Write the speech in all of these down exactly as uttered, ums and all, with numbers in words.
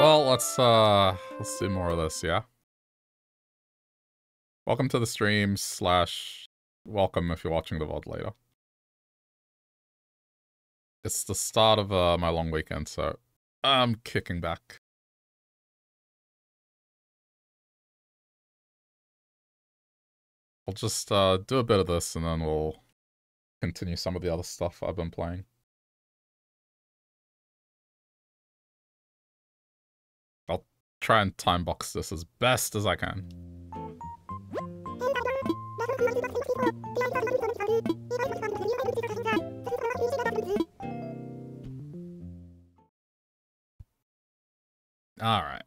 Well, let's uh let's do more of this, yeah? Welcome to the stream, slash welcome if you're watching the V O D later. It's the start of uh, my long weekend, so I'm kicking back. I'll just uh, do a bit of this and then we'll continue some of the other stuff I've been playing. I'll try and time box this as best as I can. All right.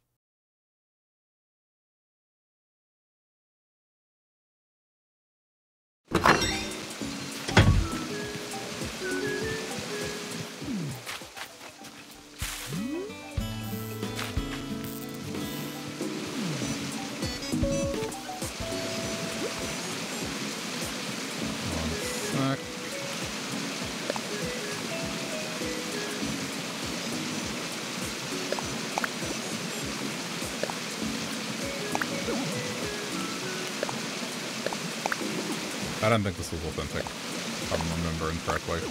I don't think this was authentic, if I'm remembering correctly.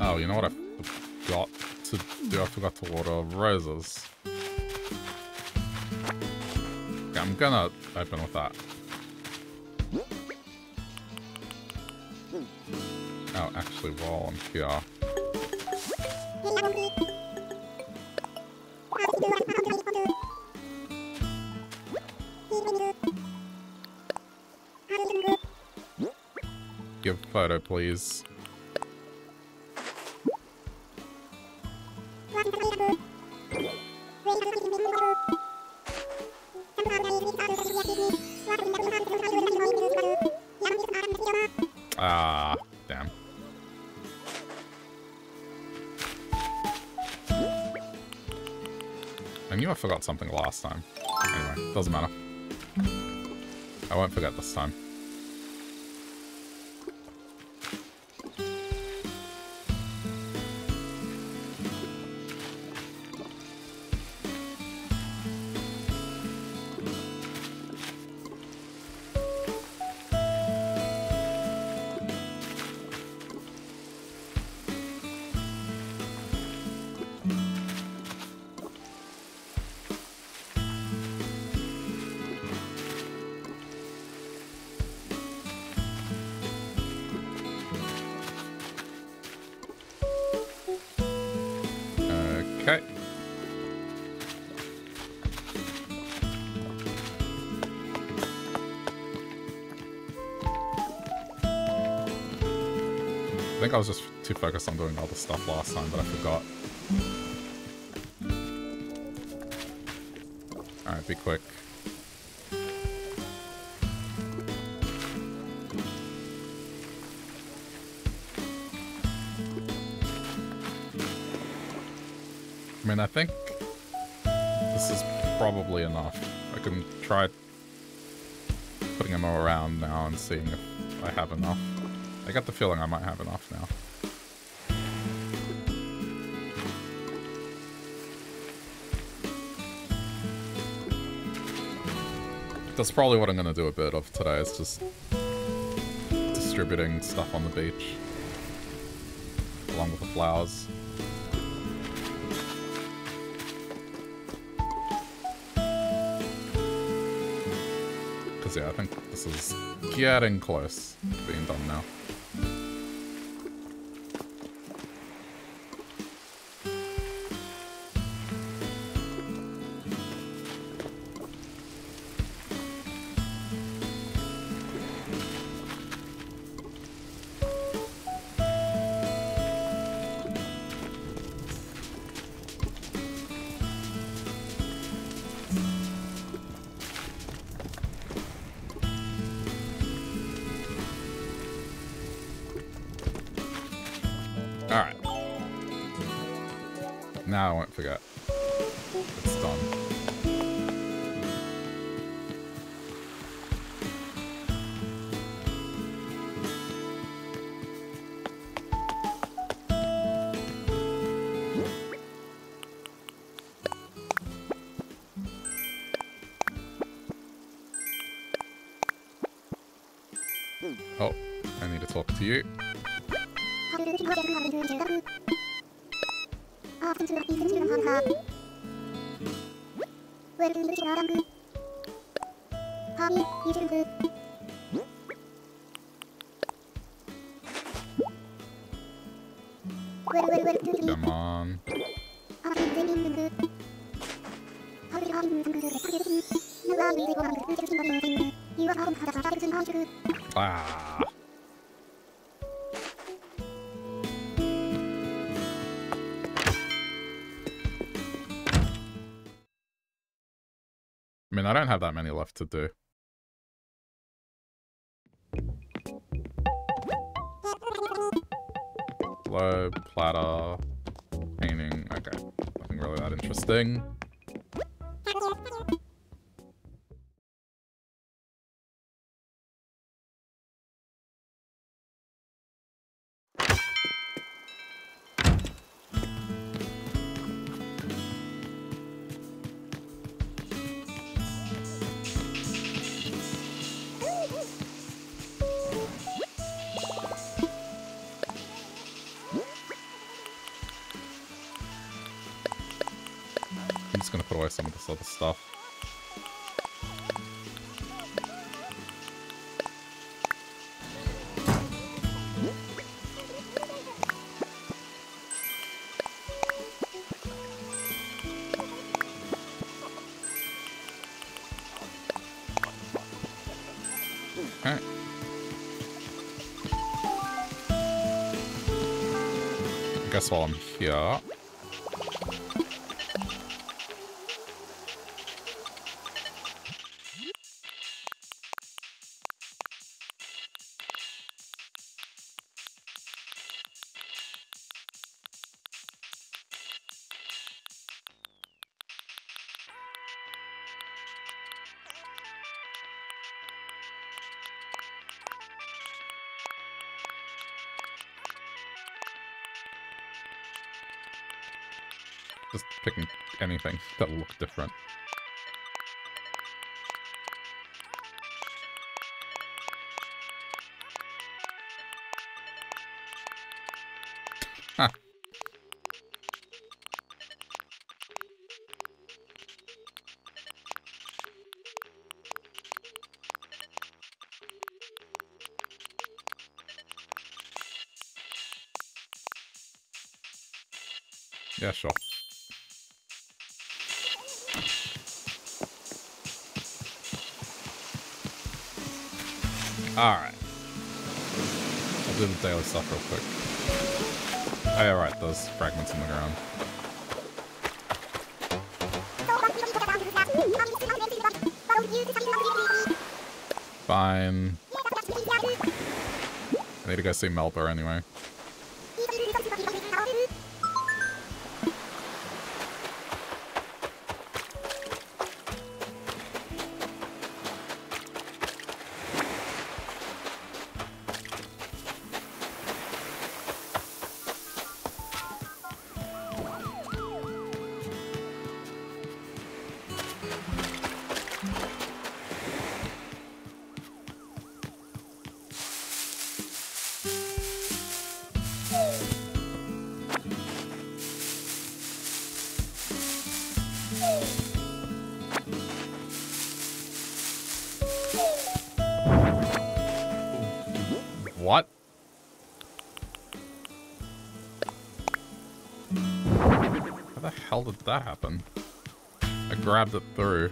Oh, you know what I forgot to do? I forgot to water roses. Okay, I'm gonna open with that. Oh, actually, while I'm here. Give a photo, please. I forgot something last time. Anyway, doesn't matter. I won't forget this time. I was just too focused on doing all the stuff last time, but I forgot. Alright, be quick. I mean, I think this is probably enough. I can try putting them all around now and seeing if I have enough. I got the feeling I might have enough now. That's probably what I'm going to do a bit of today, is just distributing stuff on the beach, along with the flowers. Because yeah, I think this is getting close to being done now. Now I won't forget. It's done. Oh, I need to talk to you. Come on. Ah. I mean, I don't have that many left to do. Globe, platter, painting, okay. Nothing really that interesting. Some of this other stuff. Okay. I guess while I'm here. Just picking anything that will look different. Huh. Yeah, sure. Alright. I'll do the daily stuff real quick. Oh, yeah, right, those fragments on the ground. Fine. I need to go see Melba anyway. What? How the hell did that happen? I grabbed it through.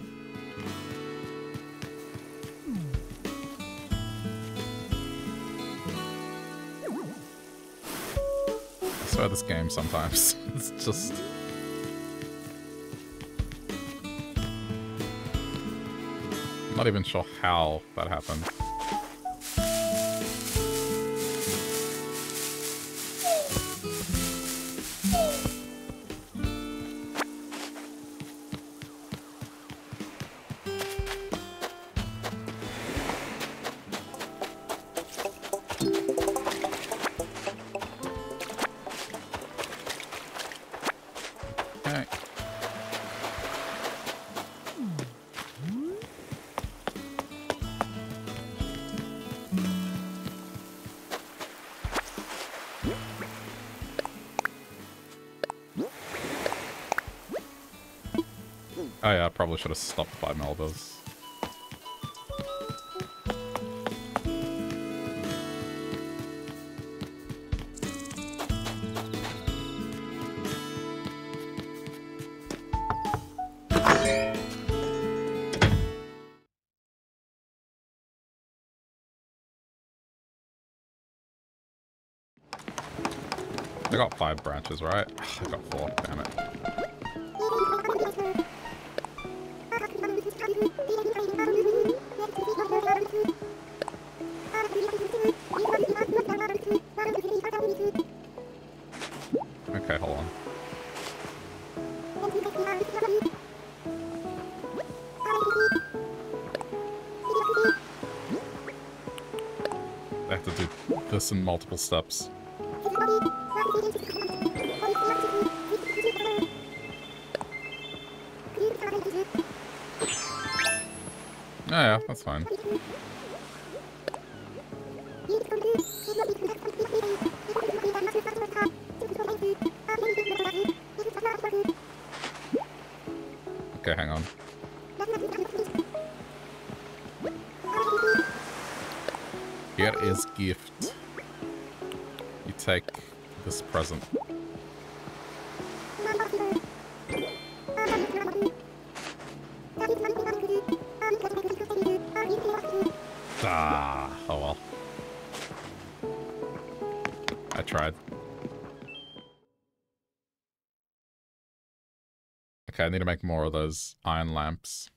I swear this game sometimes. It's just... I'm not even sure how that happened. right. Oh yeah, I probably should have stopped by Melba's. I got five branches, right? I got four, damn it. Okay, hold on. I have to do this in multiple steps. Oh yeah, that's fine. Okay, hang on. Here is gift. You take this present. Ah, oh well. I tried. Okay, I need to make more of those iron lamps.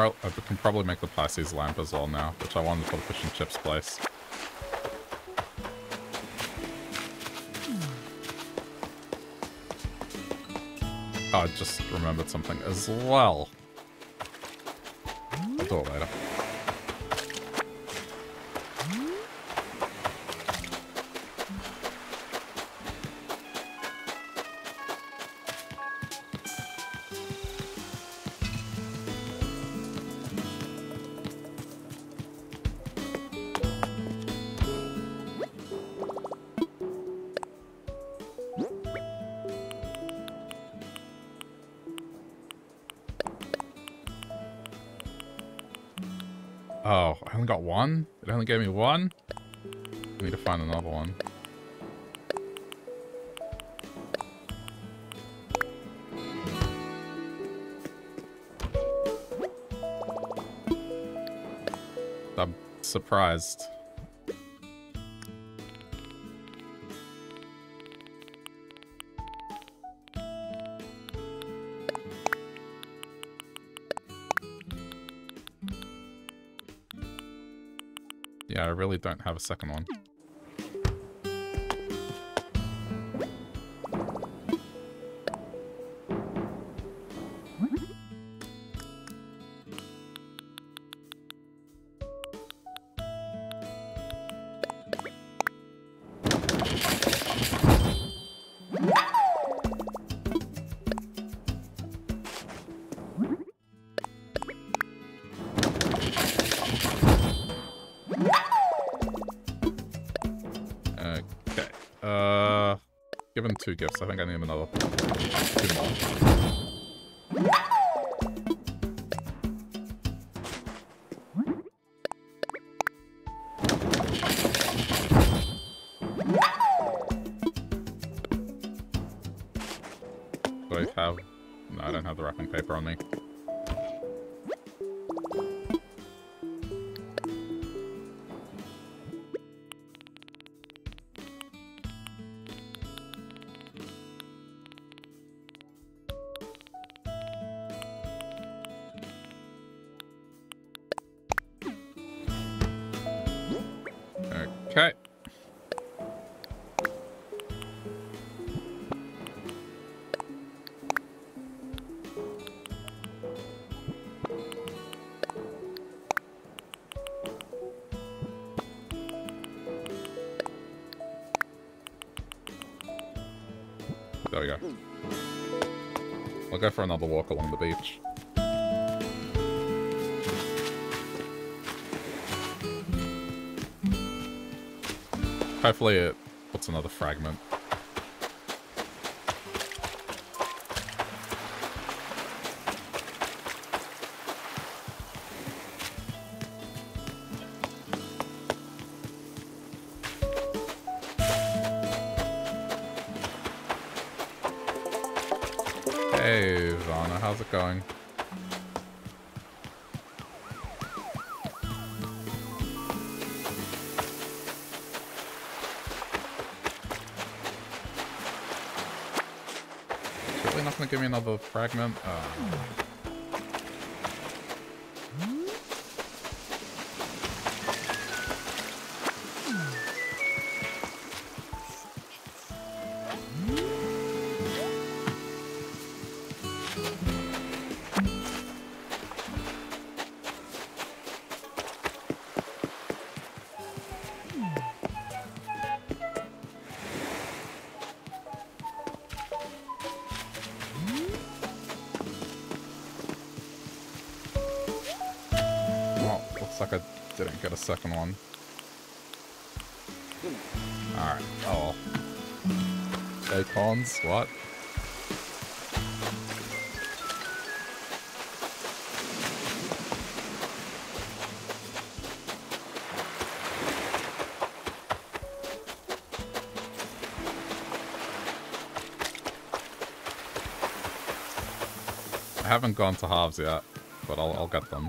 I can probably make the Pisces lamp as well now, which I wanted for the fish and chips place. Oh, I just remembered something as well. I'll do it later. Oh, I only got one? It only gave me one? I need to find another one. I'm surprised. Yeah, I really don't have a second one. Uh, give him two gifts. I think I need him another. Two more. Do I have? No, I don't have the wrapping paper on me. There we go. I'll go for another walk along the beach. Hopefully it puts another fragment. Hey, Vana, how's it going? Surely not gonna give me another fragment. Oh. Looks like I didn't get a second one. Alright, oh well. Acorns, what? I haven't gone to halves yet, but I'll, I'll get them.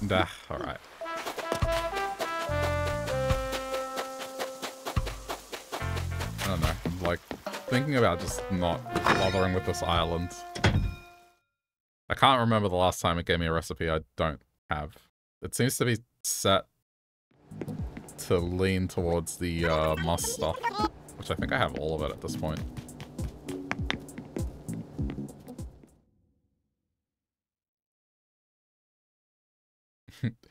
Nah, all right. I don't know. I'm like thinking about just not bothering with this island. I can't remember the last time it gave me a recipe I don't have. It seems to be set to lean towards the uh, must stuff, which I think I have all of it at this point.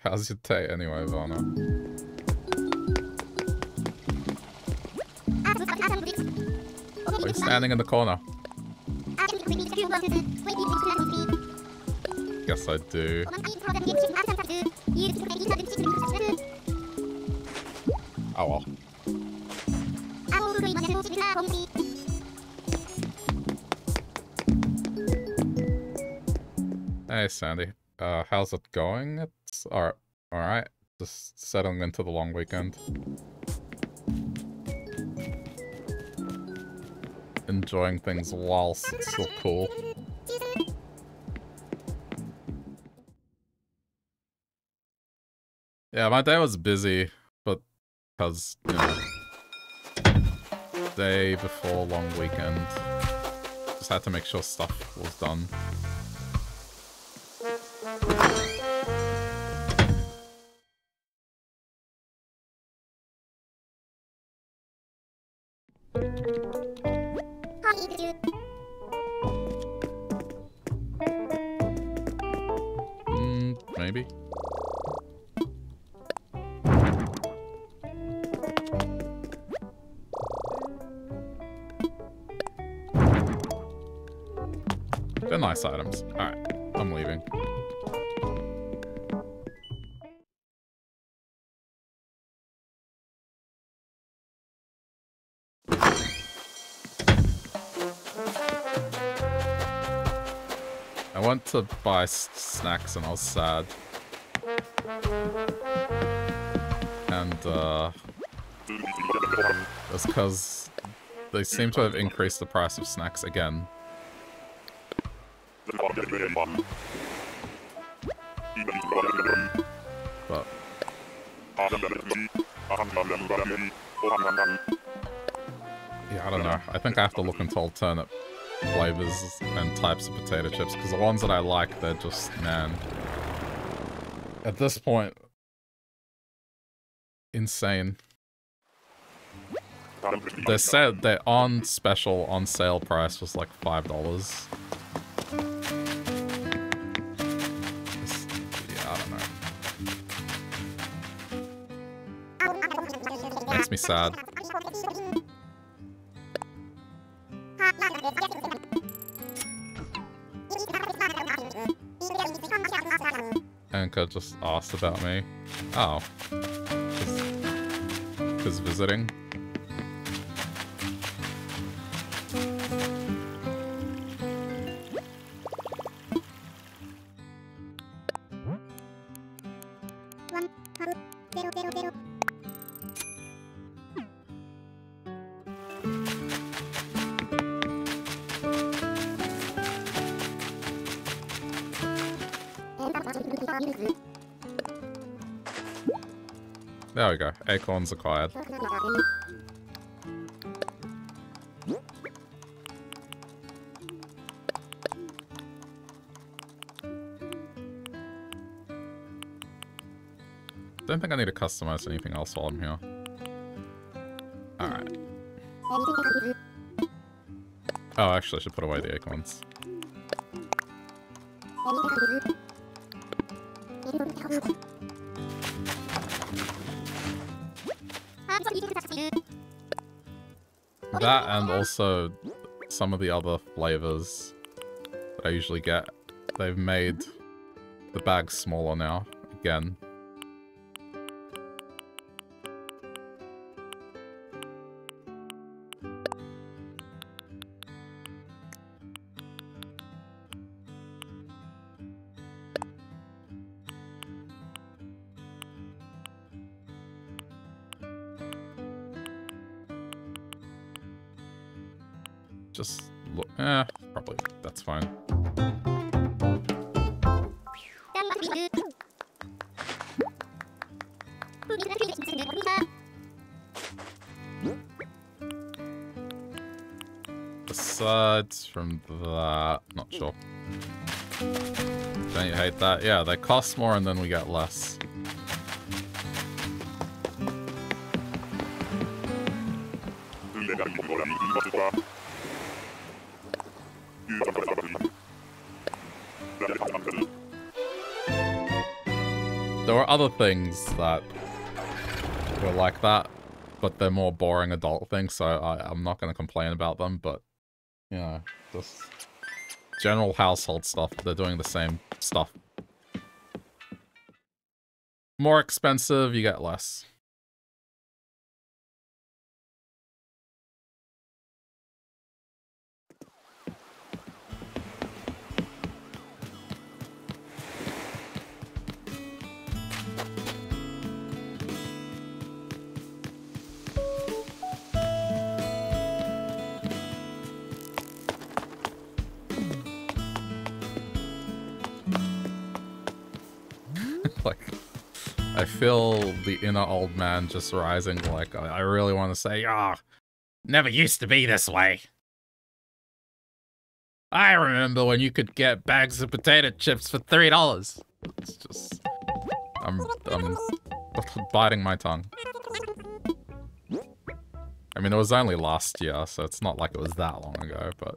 How's your day anyway, Vana? Are you standing in the corner? Yes, I do. Oh well. Hey, Sandy. Uh, how's it going? It's alright. Alright. Just settling into the long weekend. Enjoying things whilst it's still cool. Yeah, my day was busy, but because, you know, day before long weekend, just had to make sure stuff was done. Mm, maybe. nice items. Alright, I'm leaving. I went to buy s snacks and I was sad. And, uh... it's because they seem to have increased the price of snacks again. But... yeah, I don't know. I think I have to look into alternate flavors and types of potato chips, because the ones that I like, they're just, man... at this point... insane. They said their on special on sale price was like five dollars. Just, yeah, I don't know. Makes me sad. Anka just asked about me. Oh. Because visiting. There we go. Acorns acquired. Don't think I need to customize anything else while I'm here. Alright. Oh, actually, I should put away the acorns. That and also some of the other flavors that I usually get. They've made the bag smaller now, again. Just look, eh, probably, that's fine. Besides from that, not sure. Don't you hate that? Yeah, they cost more and then we get less. There are other things that were like that, but they're more boring adult things, so I, I'm not going to complain about them, but, you know, just general household stuff, they're doing the same stuff. More expensive, you get less. I feel the inner old man just rising, like, I really want to say, ah, oh, never used to be this way. I remember when you could get bags of potato chips for three dollars. It's just, I'm, I'm biting my tongue. I mean, it was only last year, so it's not like it was that long ago, but...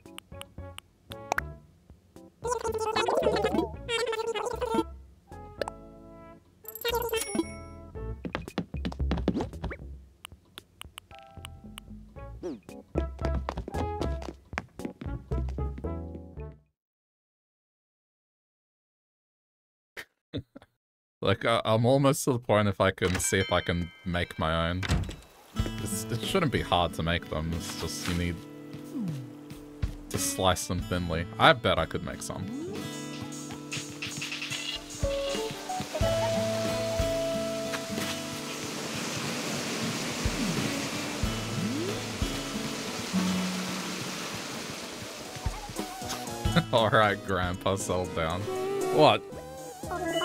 Like, I I'm almost to the point if I can see if I can make my own. It's, it shouldn't be hard to make them, it's just you need to slice them thinly. I bet I could make some. Alright, Grandpa, settle down. What?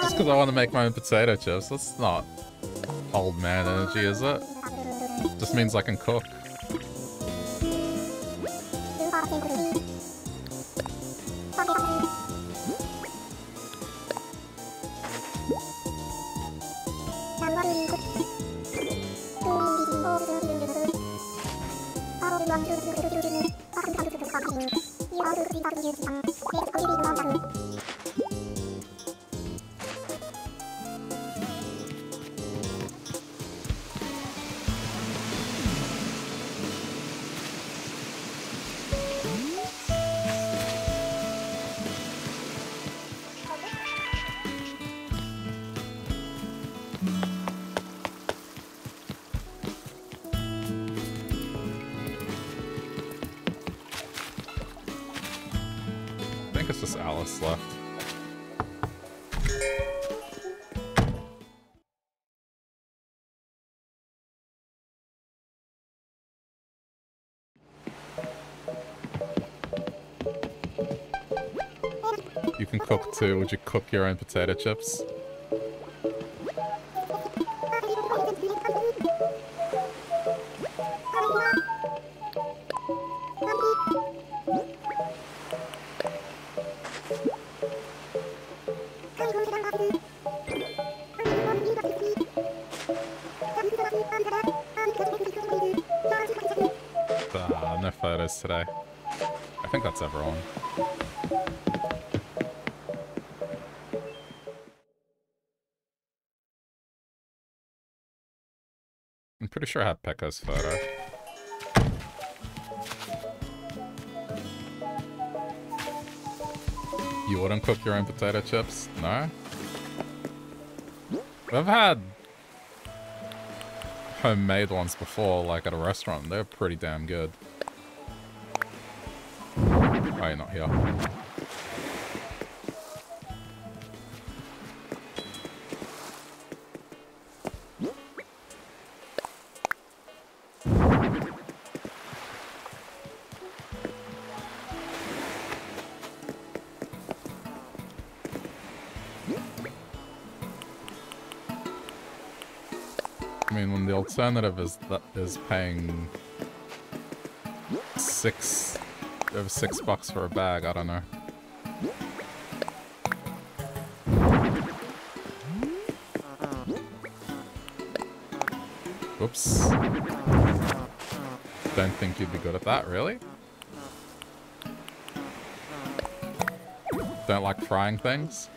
Just because I want to make my own potato chips. That's not old man energy, is it? Just means I can cook. Too. Would you cook your own potato chips? Ah, no photos today. I think that's everyone. Pretty sure I have Pekka's photo. You wouldn't cook your own potato chips? No? I've had homemade ones before, like at a restaurant. They're pretty damn good. Oh, you're not here. Alternative is that is paying six over six bucks for a bag. I don't know. Oops. Don't think you'd be good at that, really? Don't like frying things?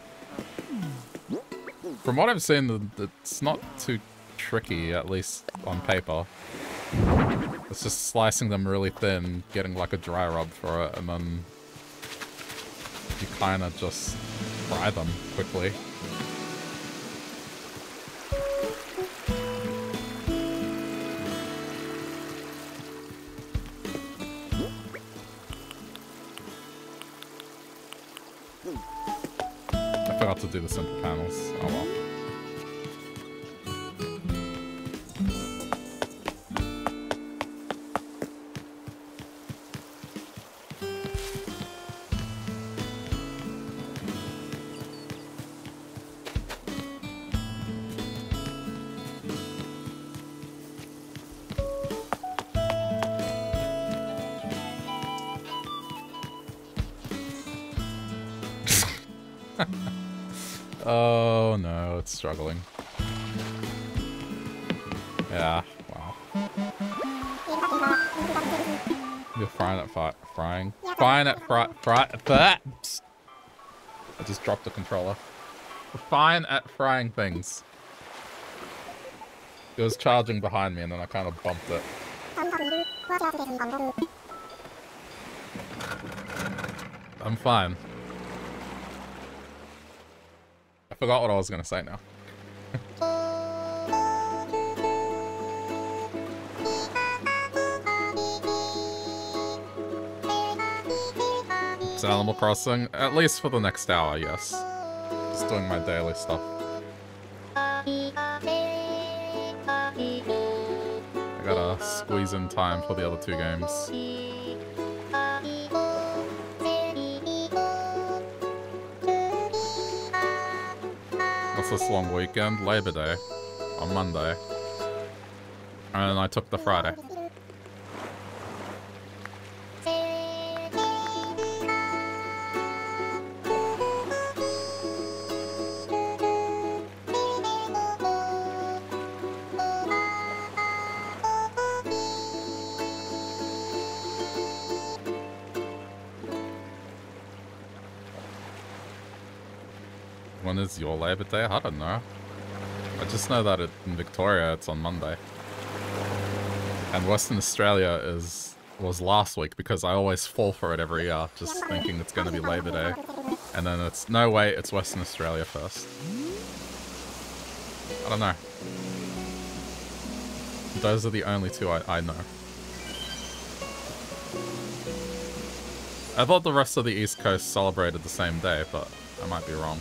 From what I've seen, it's not too tricky, at least on paper. It's just slicing them really thin, getting like a dry rub for it, and then you kind of just fry them quickly. I forgot to do the simple panels. Oh well. Struggling. Yeah, wow. You're fine at fi frying. Fine at fry fry that. I just dropped the controller. Fine at frying things. It was charging behind me and then I kind of bumped it. I'm fine. forgot what I was going to say now. It's Animal Crossing, at least for the next hour, yes. Just doing my daily stuff. I gotta squeeze in time for the other two games. What's this long weekend? Labor Day on Monday. And I took the Friday. Is your Labor Day? I don't know. I just know that it, in Victoria it's on Monday. And Western Australia is was last week because I always fall for it every year, just thinking it's going to be Labor Day. And then it's, no wait, it's Western Australia first. I don't know. Those are the only two I, I know. I thought the rest of the East Coast celebrated the same day, but I might be wrong.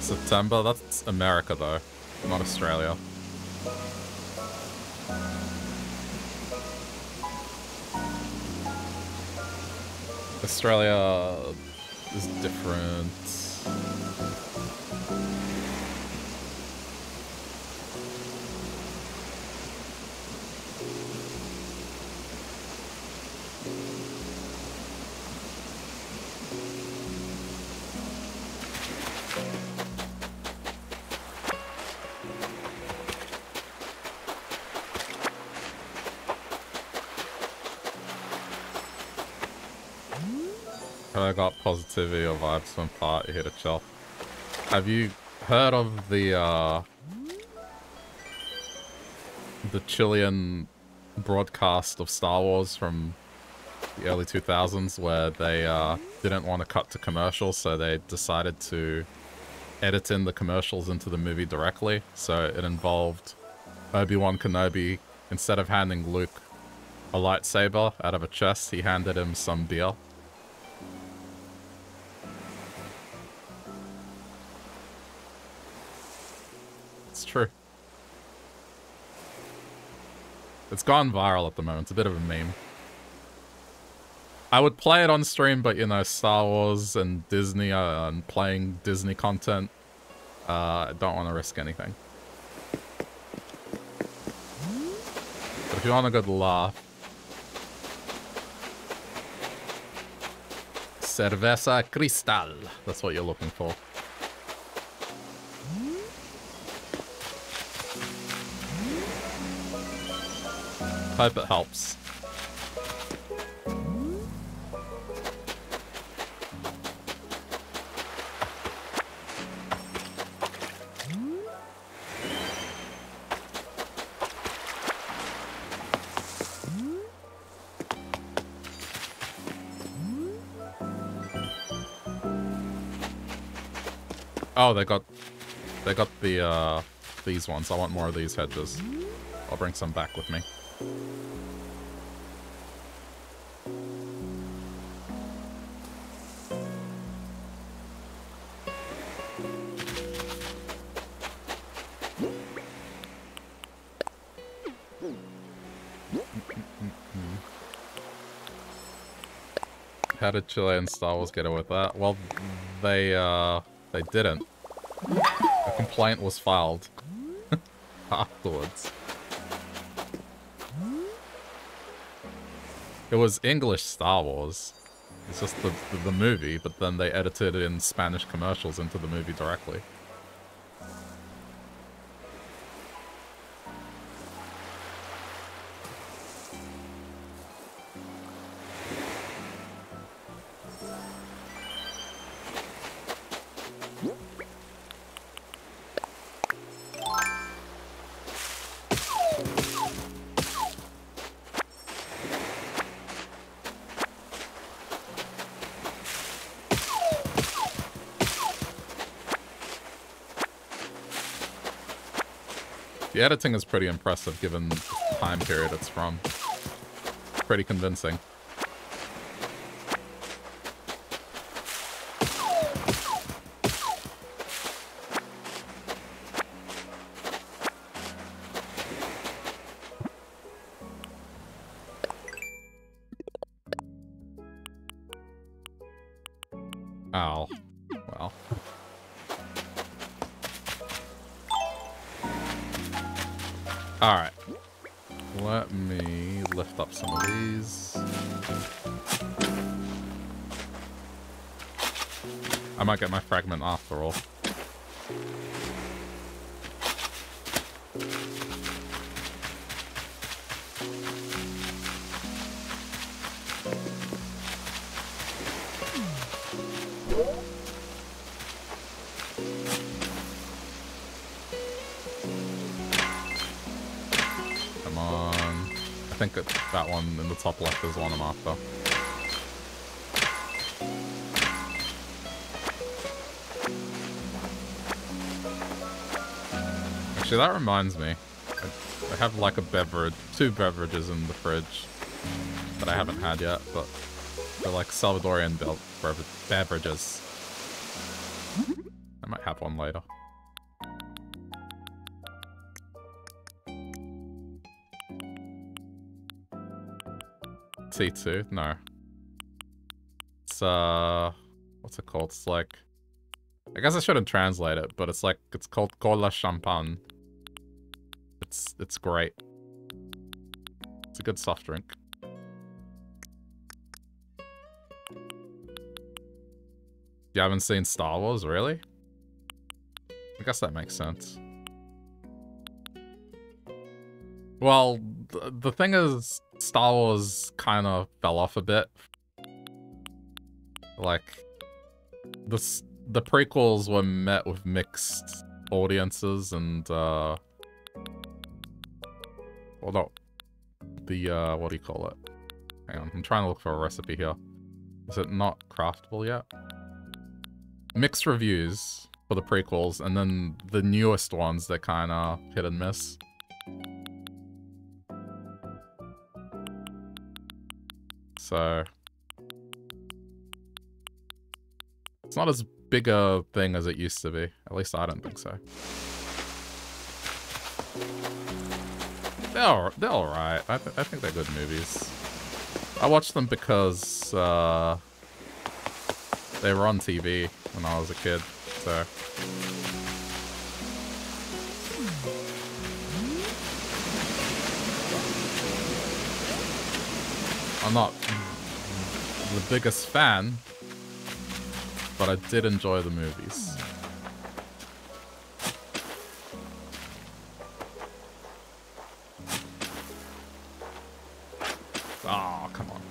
September? That's America though, not Australia. Australia is different. I got positivity or vibes from party here to chill. Have you heard of the uh, the Chilean broadcast of Star Wars from the early two thousands where they uh, didn't want to cut to commercials, so they decided to edit in the commercials into the movie directly? So it involved Obi-Wan Kenobi, instead of handing Luke a lightsaber out of a chest, he handed him some beer. True. It's gone viral at the moment. It's a bit of a meme. I would play it on stream, but you know, Star Wars and Disney uh, and playing Disney content. Uh, I don't want to risk anything. But if you want a good laugh, Cerveza Cristal. That's what you're looking for. Hope it helps. Oh, they got they got the uh these ones. I want more of these hedges. I'll bring some back with me. How did Chilean Star Wars get away with that? Well, they uh, they didn't. A complaint was filed afterwards. It was English Star Wars. It's just the, the, the movie, but then they edited in Spanish commercials into the movie directly. The editing is pretty impressive given the time period it's from. Pretty convincing. Ow. Well. Alright. Let me lift up some of these. I might get my fragment after all. I think that one in the top left is the one I'm after. Actually, that reminds me. I, I have like a beverage, two beverages in the fridge that I haven't had yet, but they're like Salvadorian beverages. I might have one later. T two? No. It's, uh... what's it called? It's like... I guess I shouldn't translate it, but it's like... It's called Cola Champagne. It's... It's great. It's a good soft drink. You haven't seen Star Wars, really? I guess that makes sense. Well, th the thing is... Star Wars kind of fell off a bit. Like, the, the prequels were met with mixed audiences and, uh... well, no. The, uh, what do you call it? Hang on, I'm trying to look for a recipe here. Is it not craftable yet? Mixed reviews for the prequels, and then the newest ones, they're kind of hit and miss. So, it's not as big a thing as it used to be. At least I don't think so. They're, they're alright. I, th I think they're good movies. I watched them because uh, they were on T V when I was a kid, so... I'm not the biggest fan, but I did enjoy the movies. Oh, come on.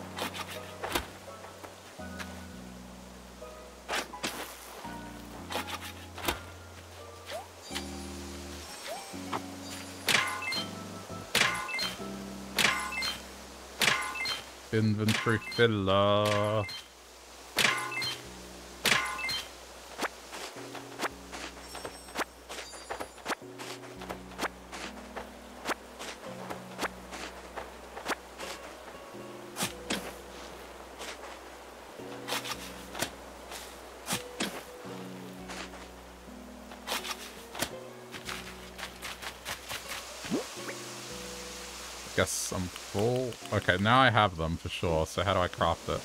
Inventory filler. Guess I'm full. Okay, now I have them for sure, so how do I craft it?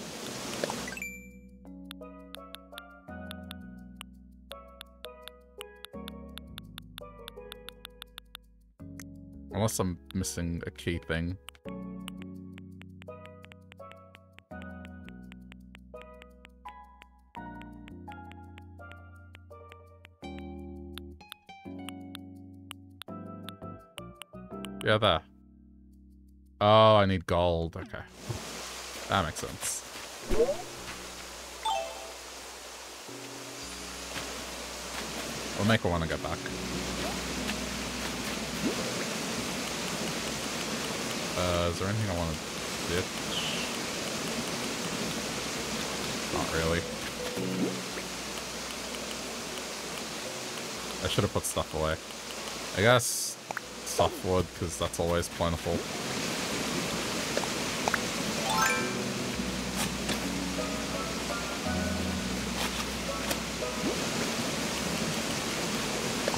Unless I'm missing a key thing. Yeah, there. Oh, I need gold. Okay. That makes sense. We'll make her want to go back. Uh, is there anything I want to ditch? Not really. I should have put stuff away. I guess... softwood, because that's always plentiful.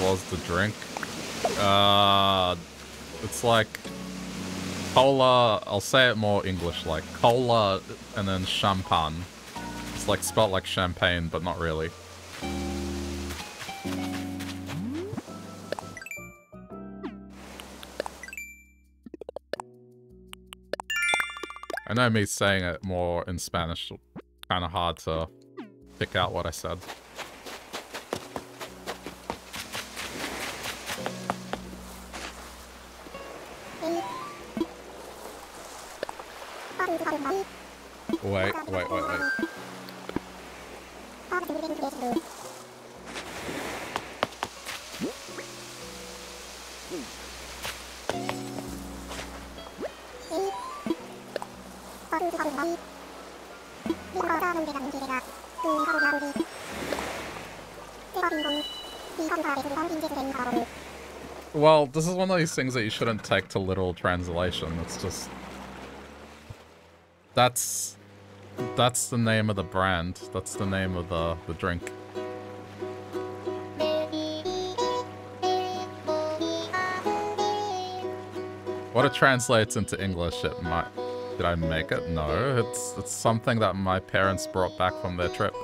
Was the drink? Uh, it's like cola. I'll say it more English, like cola and then champagne. It's like spelt like champagne, but not really. I know me saying it more in Spanish, kind of hard to pick out what I said. Wait, wait, wait, wait. Well, this is one of these things that you shouldn't take to literal translation. It's just... That's... That's the name of the brand. That's the name of the, the drink. What it translates into English, it might... Did I make it? No. It's, it's something that my parents brought back from their trip.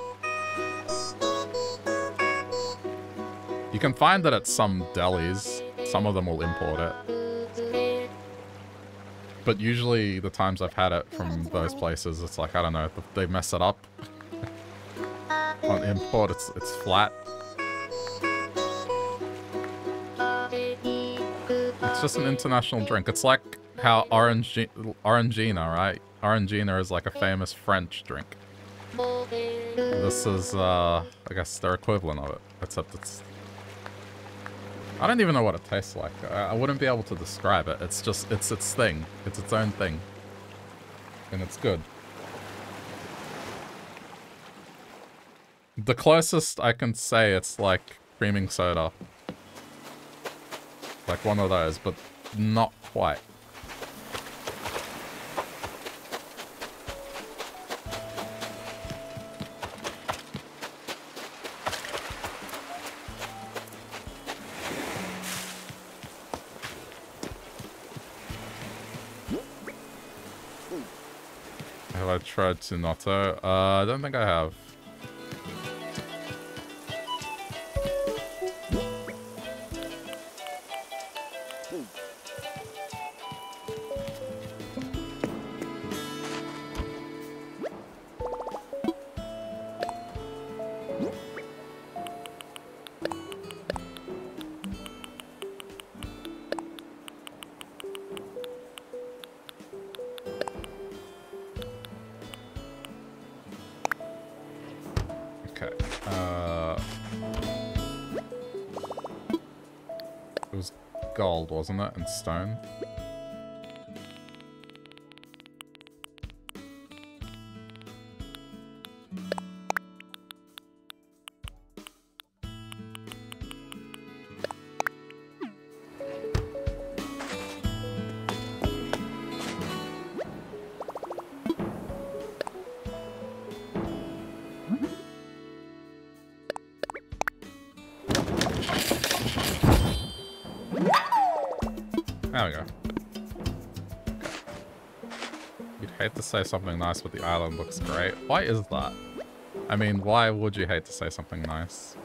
You can find it at some delis. Some of them will import it. But usually the times I've had it from those places, it's like, I don't know, they mess it up. On import, it's, it's flat. It's just an international drink. It's like how Orangi Orangina, right? Orangina is like a famous French drink. This is, uh, I guess, their equivalent of it, except it's... I don't even know what it tastes like. I, I wouldn't be able to describe it. It's just, it's its thing. It's its own thing. And it's good. The closest I can say, it's like creaming soda. Like one of those, but not quite. I tried Tsunoto. Uh, I don't think I have. Wasn't it? And stone. Say something nice, but the island looks great. Why is that? I mean, why would you hate to say something nice?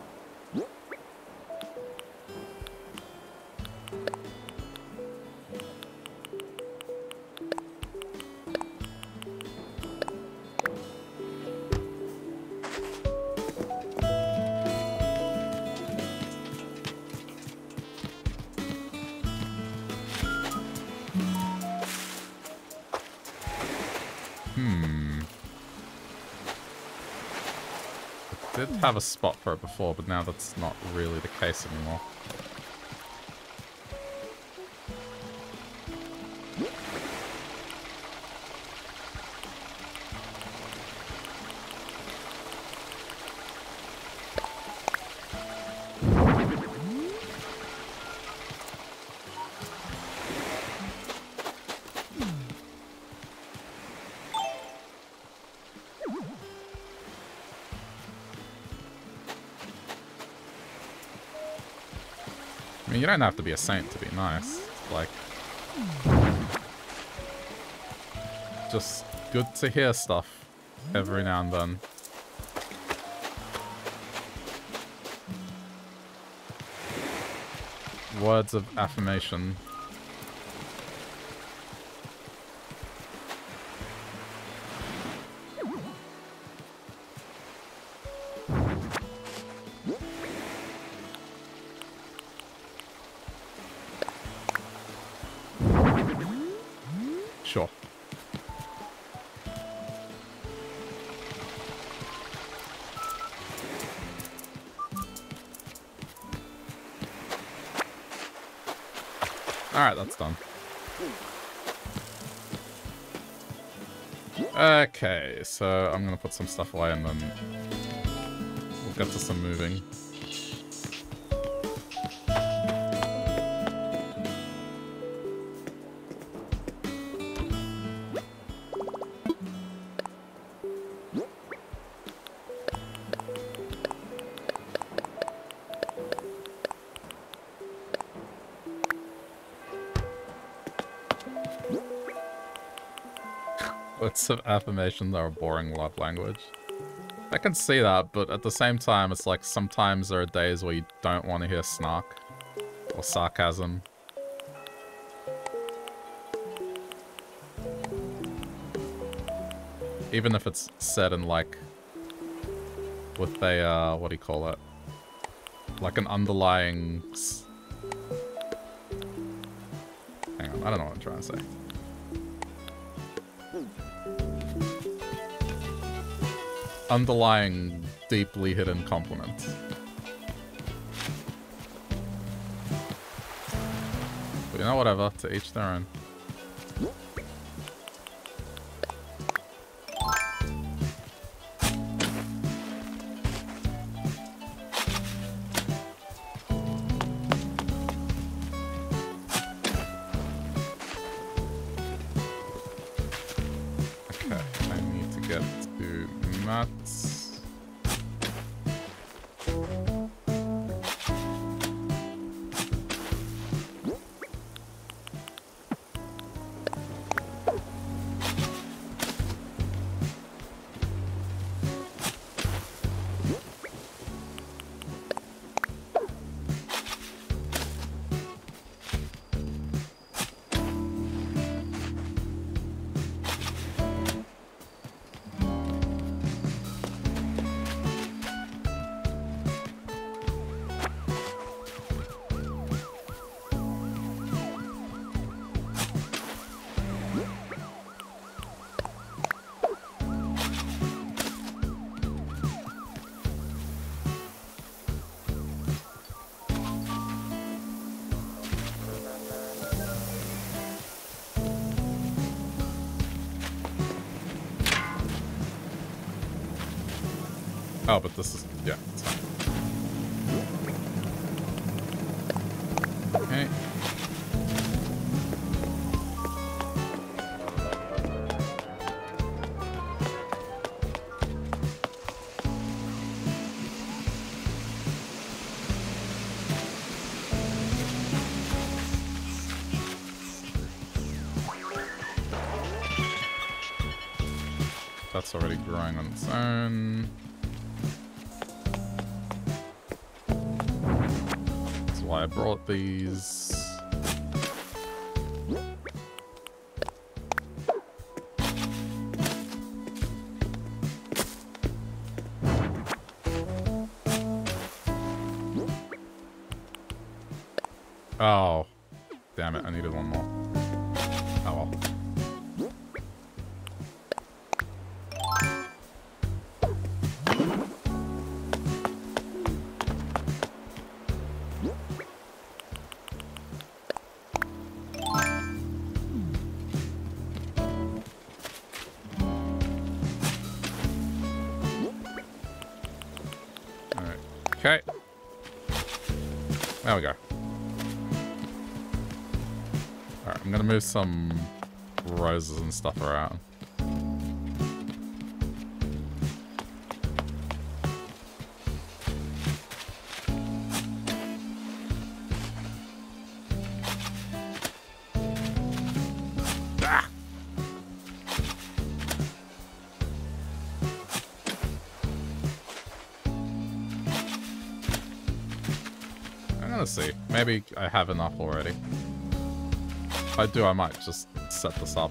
Have a spot for it before, but now that's not really the case anymore. I mean, you don't have to be a saint to be nice. It's like, just good to hear stuff every now and then. Words of affirmation. Sure. Alright, that's done. Okay, so I'm gonna put some stuff away and then we'll get to some moving. Of affirmations are a boring love language. I can see that, but at the same time, it's like sometimes there are days where you don't want to hear snark or sarcasm. Even if it's said in like, with a, uh, what do you call it? Like an underlying... S Hang on, I don't know what I'm trying to say. Underlying, deeply hidden compliments. But you know, whatever, to each their own. Oh, but this is, yeah, it's fine. Okay. That's already growing on its own. I brought these. Oh, damn it, I needed one more. Oh well. There we go. Alright, I'm gonna move some roses and stuff around. Let's see. Maybe I have enough already. If I do, I might just set this up.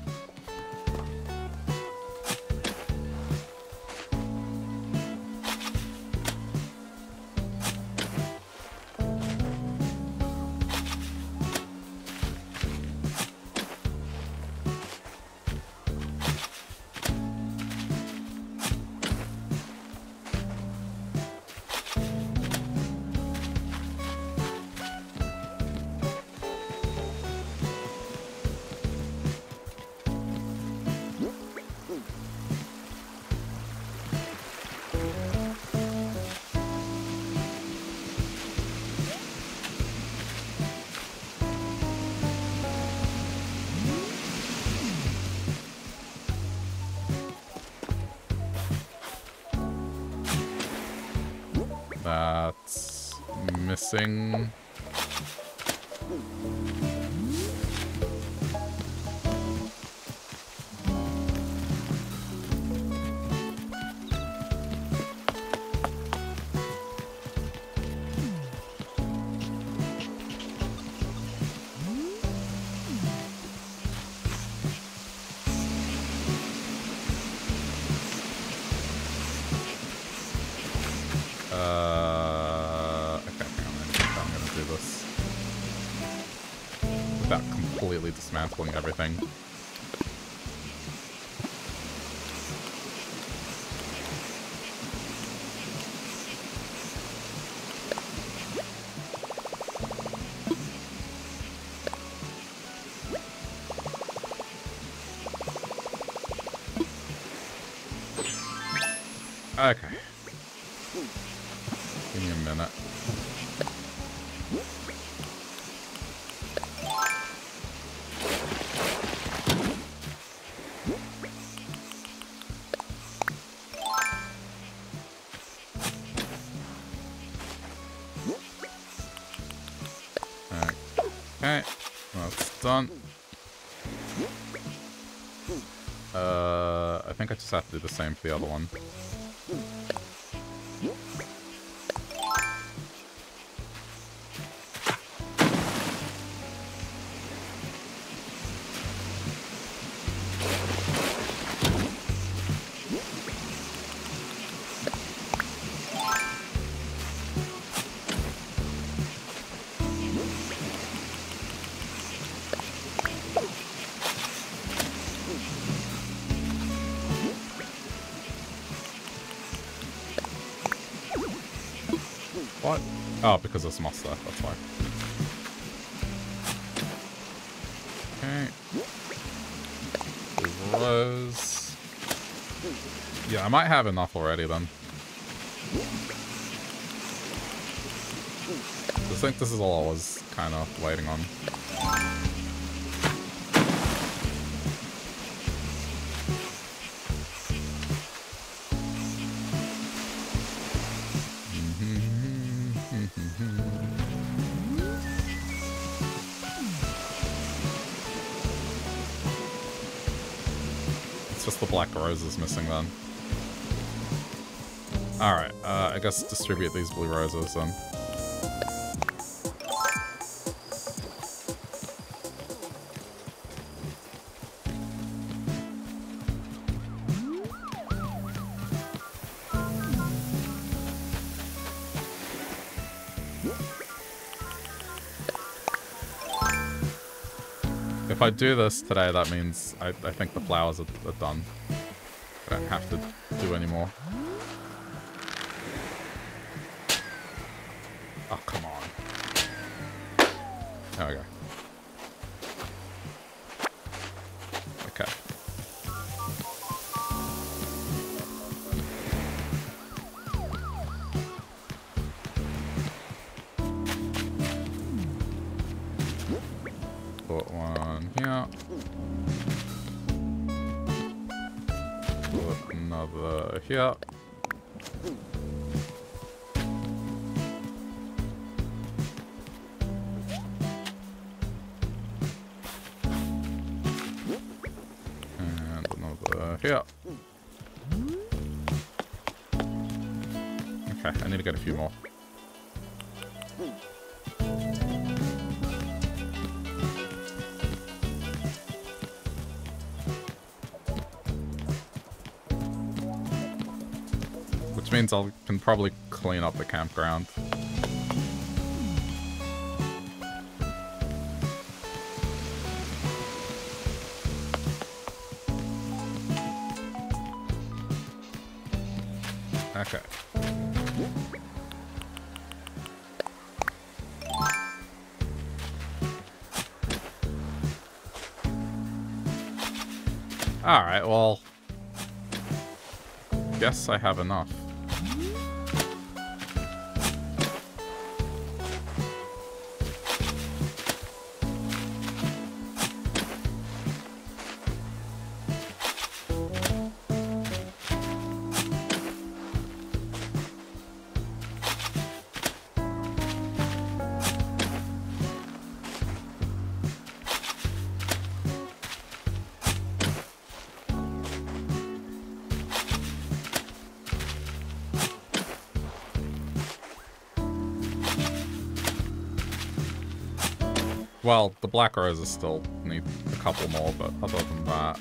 Missing. Dismantling everything. Okay. Give me a minute. Have to do the same for the other one. Oh, because it's monster, that's why. Okay. Those. Yeah, I might have enough already then. I think this is all I was kind of waiting on. Black roses missing then. Alright, uh, I guess distribute these blue roses then. If I do this today, that means I, I think the flowers are, are done. I don't have to do any more. Oh, come on. There we go. Okay. Put one here. Put another here. And another here. Okay, I need to get a few more. which means I can probably clean up the campground. Okay. Alright, well, guess I have enough. Well, the black roses still need a couple more, but other than that...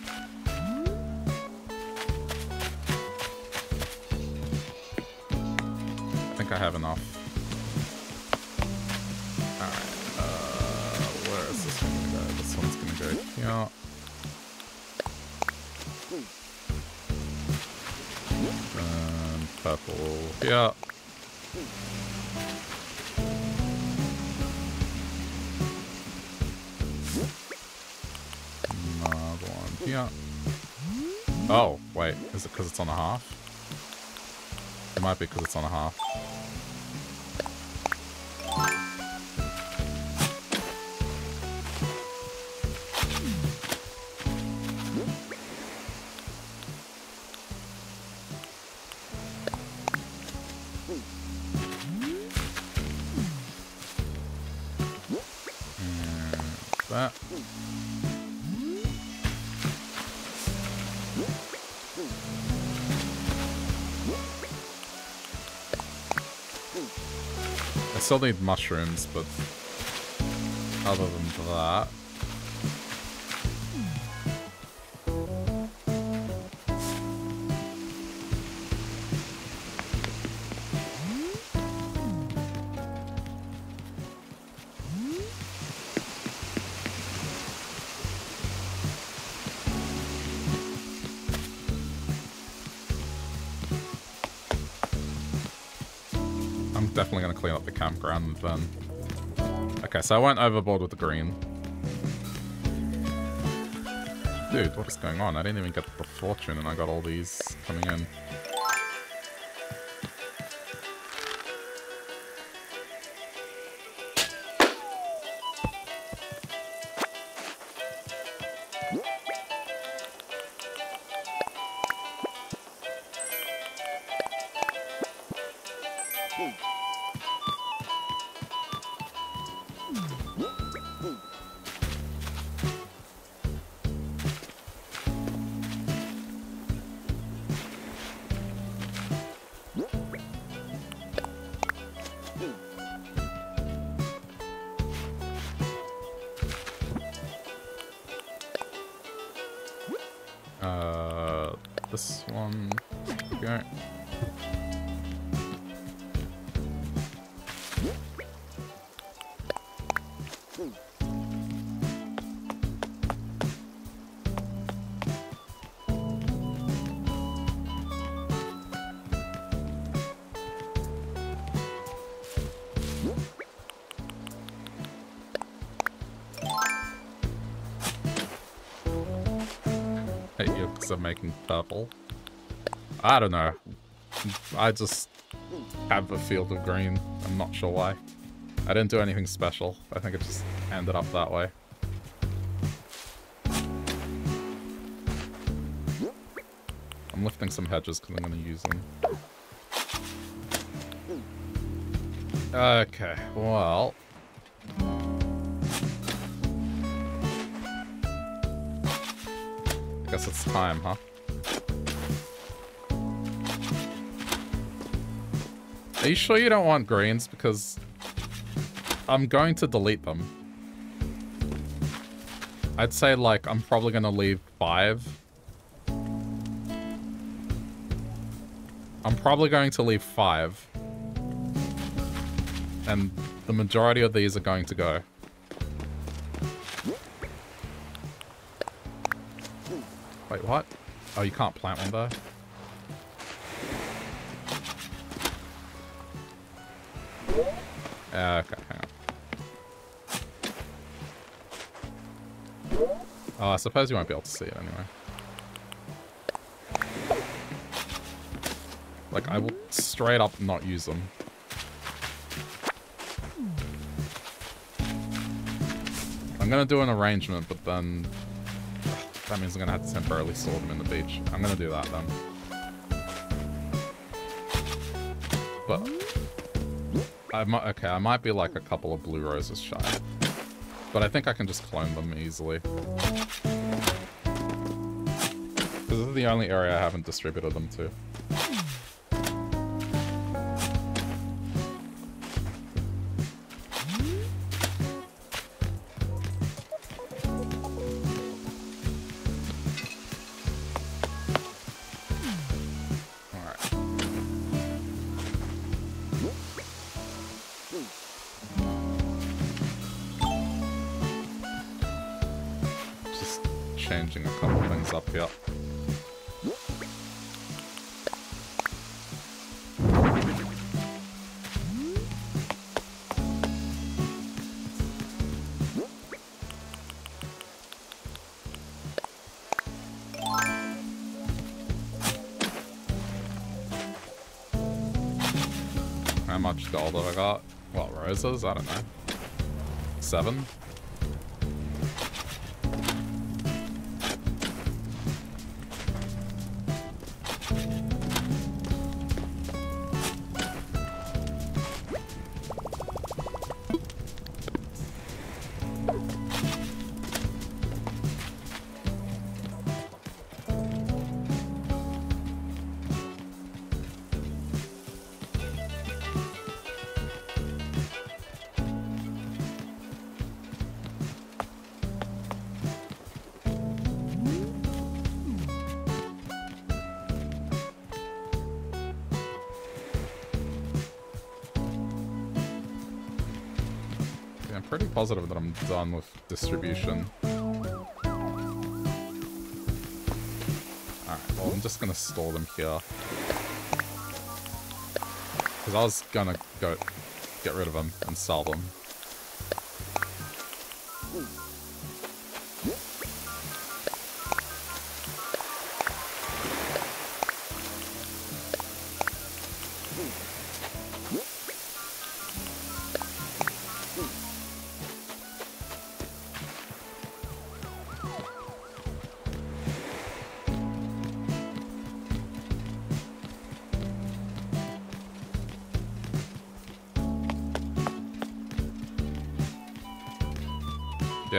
I think I have enough. Alright, uh, where is this one gonna go? This one's gonna go here. And purple here. Yeah. Oh, wait. Is it because it's on a half? It might be because it's on a half. I still need mushrooms, but other than that... Definitely gonna clean up the campground then. Okay, so I went overboard with the green. Dude, what is going on? I didn't even get the fortune and I got all these coming in. Of making purple. I don't know. I just have a field of green. I'm not sure why. I didn't do anything special. I think it just ended up that way. I'm lifting some hedges because I'm going to use them. Okay, well... I guess it's time, huh? Are you sure you don't want greens? Because I'm going to delete them. I'd say, like, I'm probably going to leave five. I'm probably going to leave five. And the majority of these are going to go. Wait, what? Oh, you can't plant one, though. Uh, okay, hang on. Oh, I suppose you won't be able to see it anyway. Like, I will straight up not use them. I'm gonna do an arrangement, but then... that means I'm gonna have to temporarily store them in the beach. I'm gonna do that then. But... I might, okay, I might be like a couple of blue roses shy. But I think I can just clone them easily. Because this is the only area I haven't distributed them to. I don't know. Seven? Positive that I'm done with distribution. Alright, well, I'm just gonna store them here. Because I was gonna go get rid of them and sell them.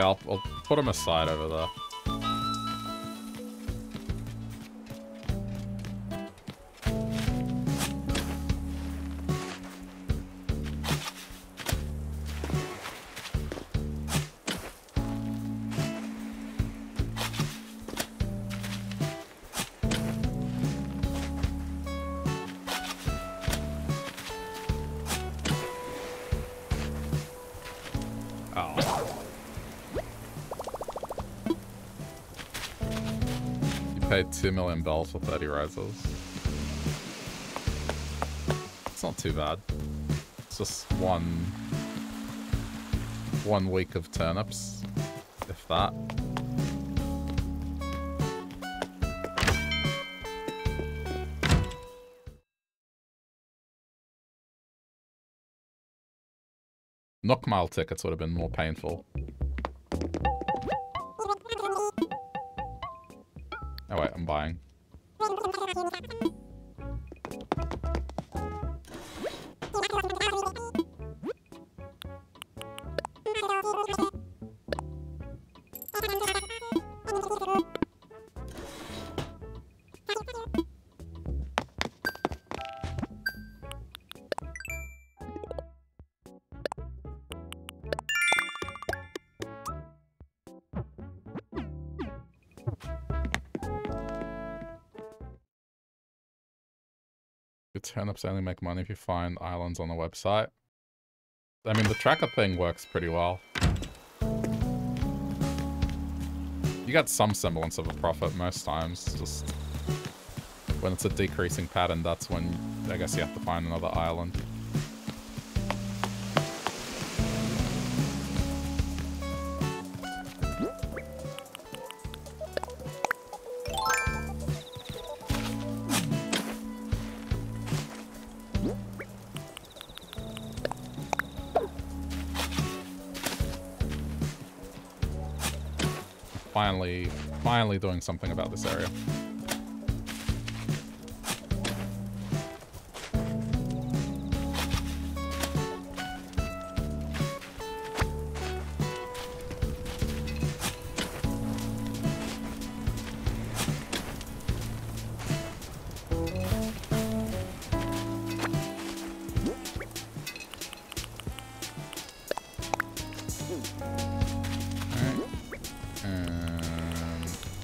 I'll, I'll put them aside over there. two million bells for thirty roses. It's not too bad. It's just one... one week of turnips, if that. Nookmile tickets would have been more painful. Oh wait, I'm buying. You turn up to only make money if you find islands on the website. I mean, the tracker thing works pretty well. You got some semblance of a profit most times. Just when it's a decreasing pattern, that's when I guess you have to find another island. Finally, finally doing something about this area.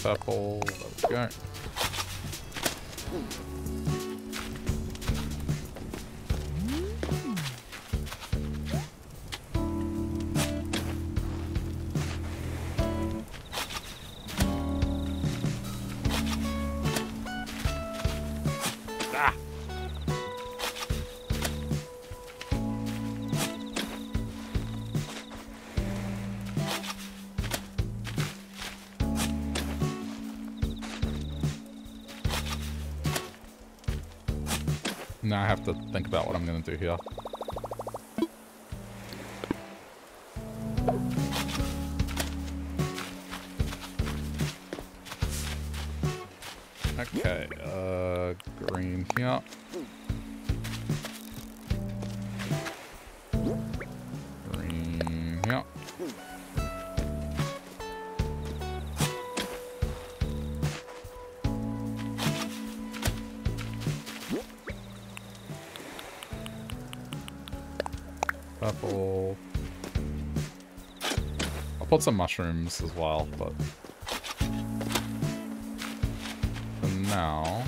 Purple, there we go. Ah. Now I have to think about what I'm going to do here. Okay, uh, green here. Green here. Purple. I'll put some mushrooms as well, but for now.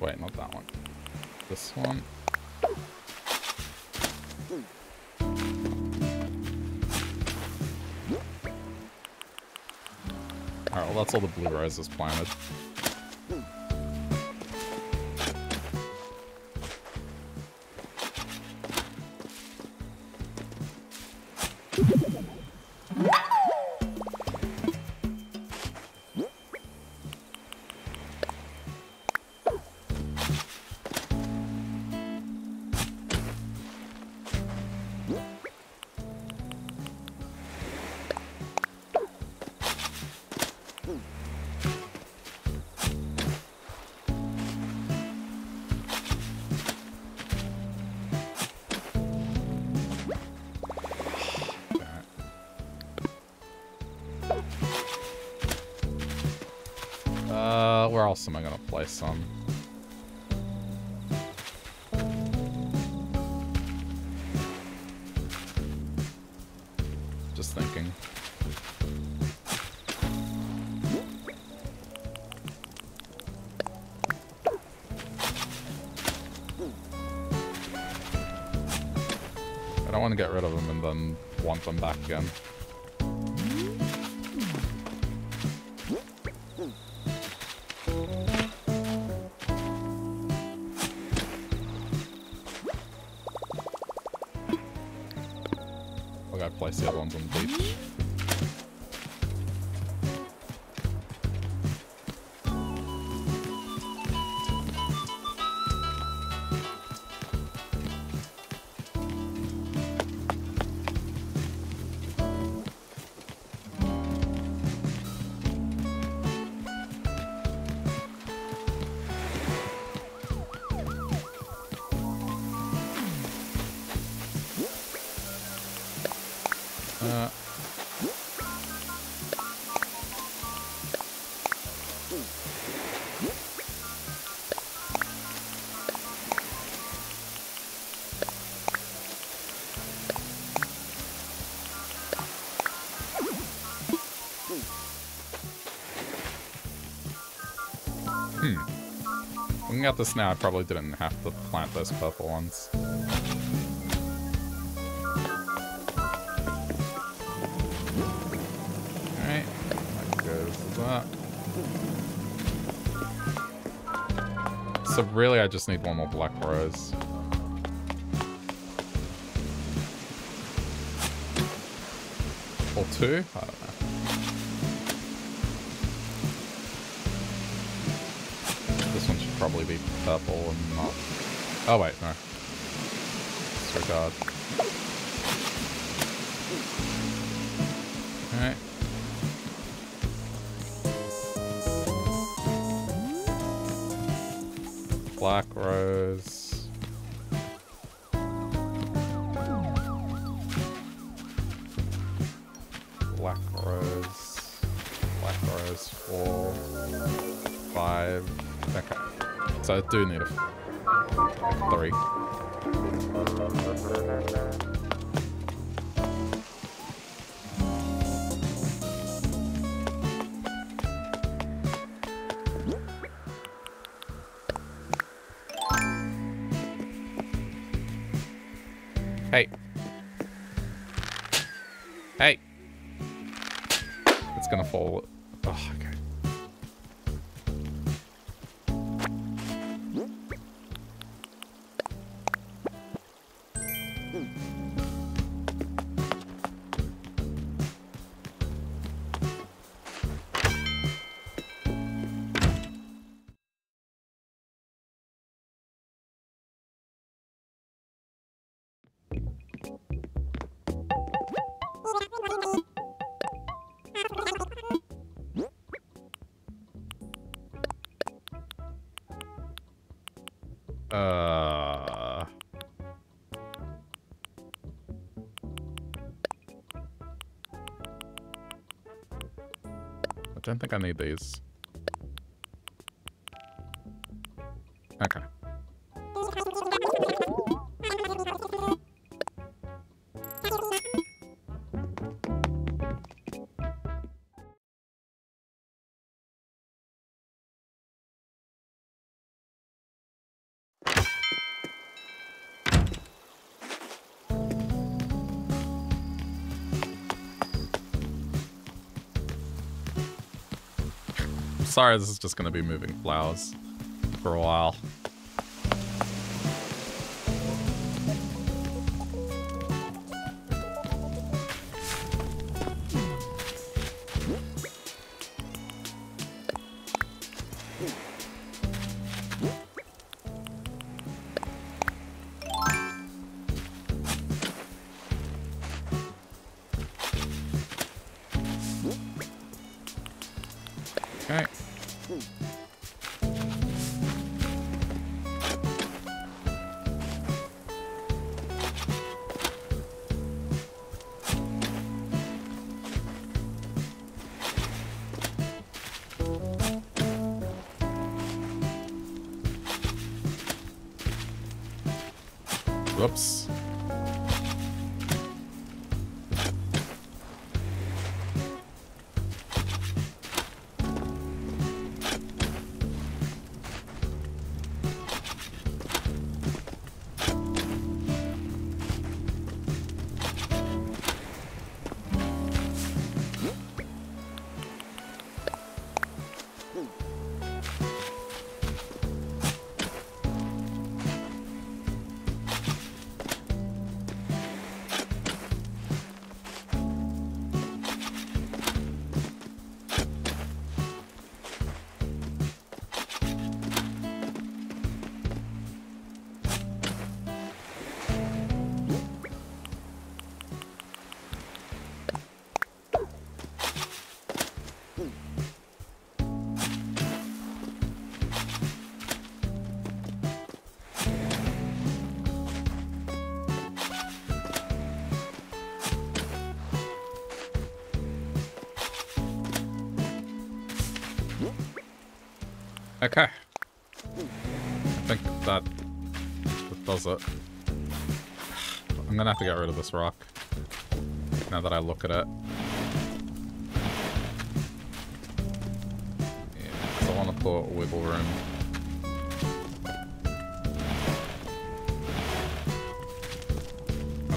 Wait, not that one. This one. Alright, well that's all the blue roses planted. Uh, where else am I gonna place some? Just thinking. I don't want to get rid of them and then want them back again. I'll go place the other ones on the beach. Looking at this now, I probably didn't have to plant those purple ones. Alright, that goes to that. So really, I just need one more black rose. Or two? I don't know. This one should probably be purple and not... Oh wait, no. Disregard. Alright. Black rose. Black rose. Black rose. Four. Five. Okay. So I do need a three. Hey. Hey. It's gonna fall. Oh, okay. Uh. I don't think I need these. Okay. Sorry, this is just going to be moving flowers for a while. Whoops. Okay. I think that, that does it. I'm gonna have to get rid of this rock now that I look at it. Yeah, 'cause I wanna put wiggle room.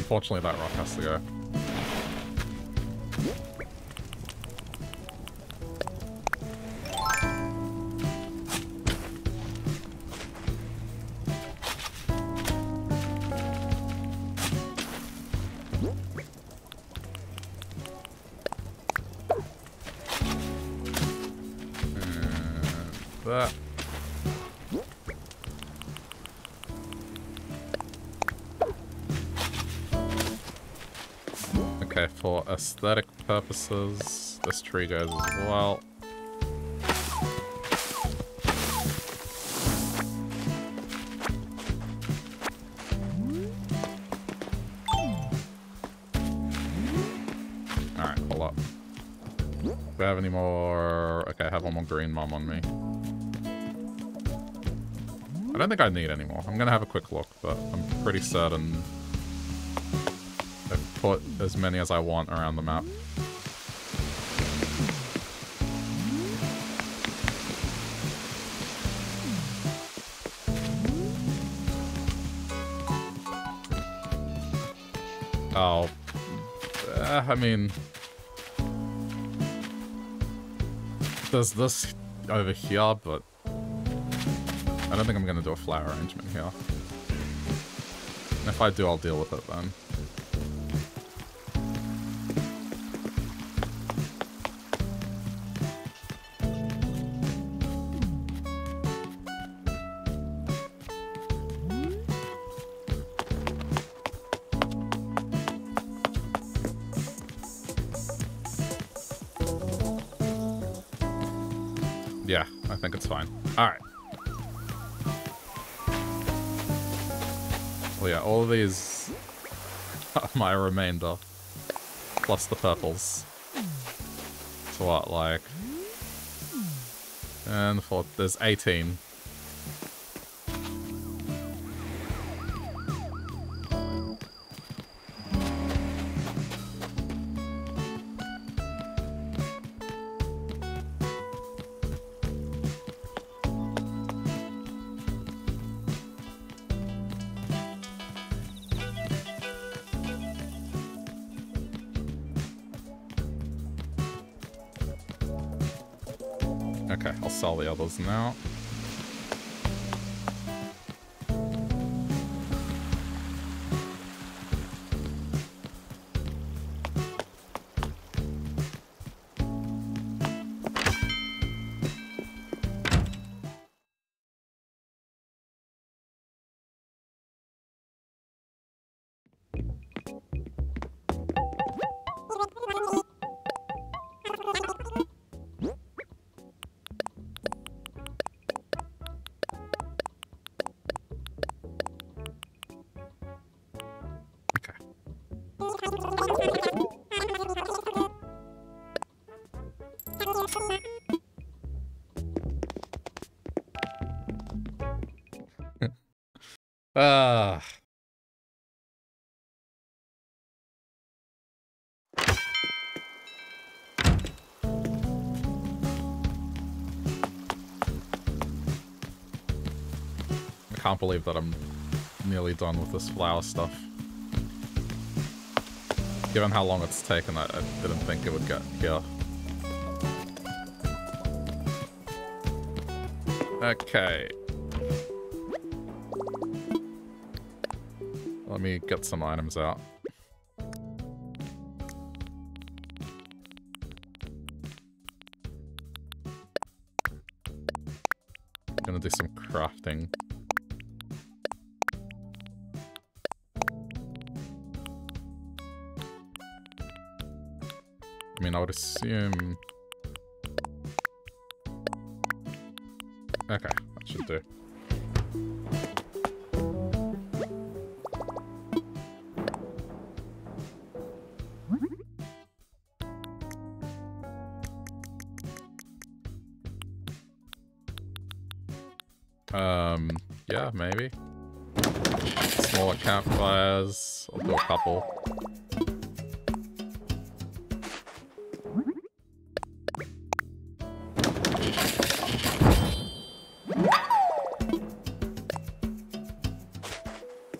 Unfortunately, that rock has to go. Okay, for aesthetic purposes, this tree goes as well. Alright, hold up. Do I have any more? Okay, I have one more green mum on me. I don't think I need any more. I'm gonna have a quick look, but I'm pretty certain I've put as many as I want around the map. Oh. Uh, I mean, there's this over here, but I don't think I'm going to do a flower arrangement here. And if I do, I'll deal with it then. Yeah, I think it's fine. All right. Well, yeah, all of these are my remainder, plus the purples. So what, like, and for there's eighteen. Okay, I'll sell the others now. Ah. I can't believe that I'm nearly done with this flower stuff. Given how long it's taken, I, I didn't think it would get here. Okay. Let me get some items out. Gonna do some crafting. I mean, I would assume... Okay, that should do. Um, yeah, maybe. Smaller campfires. I'll do a couple.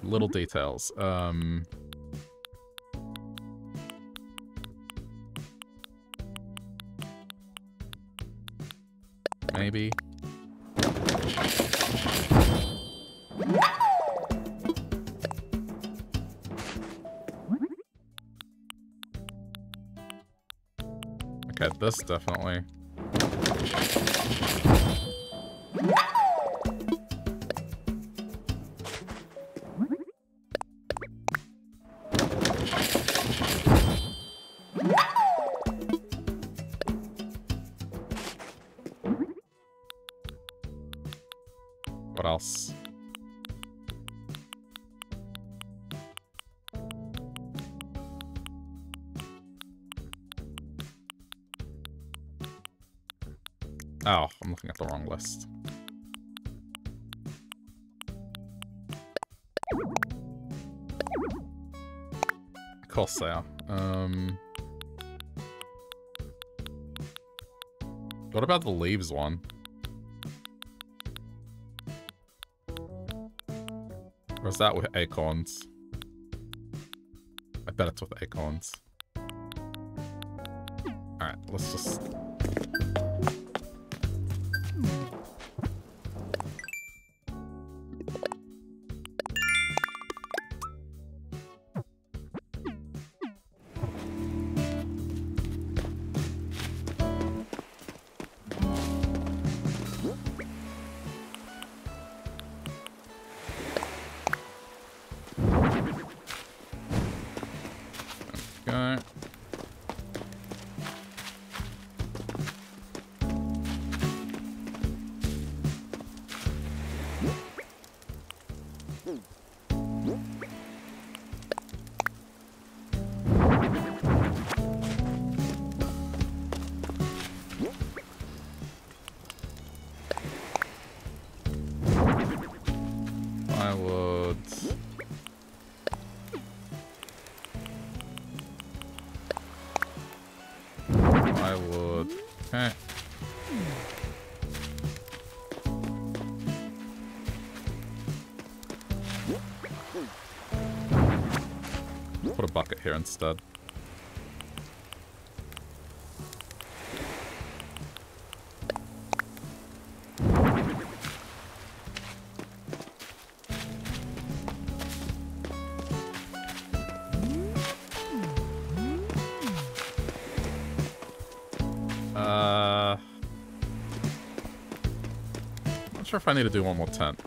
Little details. Um, maybe. Okay, this definitely. Oh, I'm looking at the wrong list. Of course they are. Um, what about the leaves one? Or is that with acorns? I bet it's with acorns. Alright, let's just... here instead. Uh, not sure if I need to do one more tent.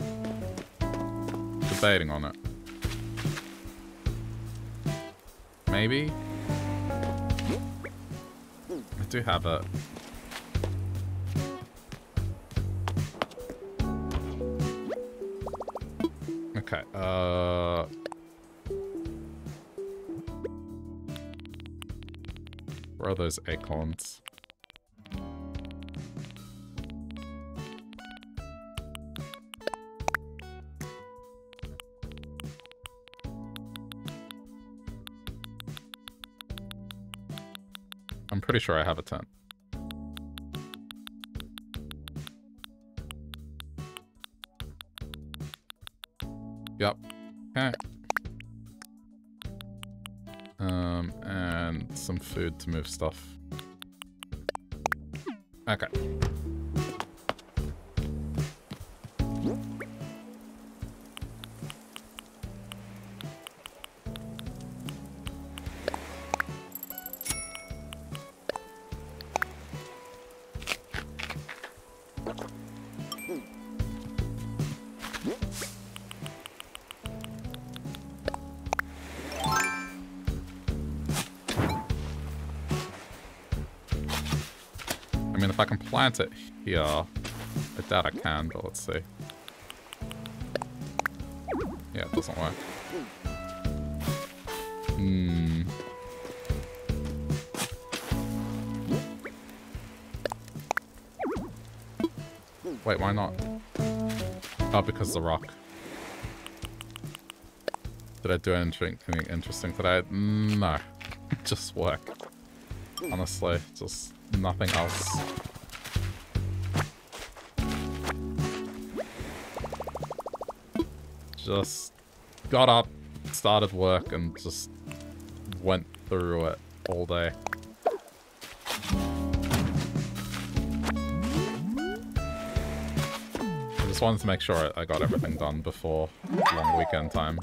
Debating on it. Maybe? I do have it. Okay, uh... where are those acorns? Pretty sure I have a tent. Yep. Okay. Um, and some food to move stuff. Okay. Plant it here. I doubt I can, but let's see. Yeah, it doesn't work. Hmm. Wait, why not? Oh, because the rock. Did I do anything interesting today? No. Just work. Honestly, just nothing else. Just got up, started work, and just went through it all day. just wanted to make sure I got everything done before long weekend time.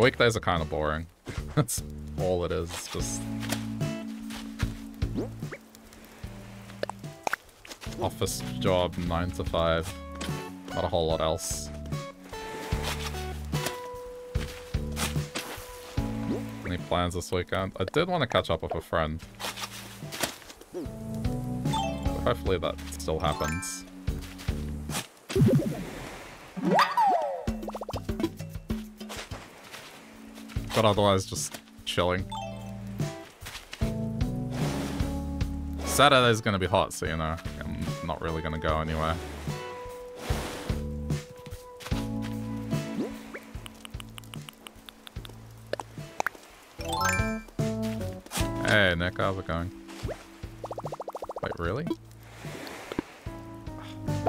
Weekdays are kind of boring. That's all it is. It's just office job, nine to five. Not a whole lot else. Any plans this weekend? I did want to catch up with a friend. Hopefully that still happens. But otherwise, just chilling. Saturday's gonna be hot, so you know, I'm not really gonna go anywhere. Hey, Nick, how's it going? Wait, really?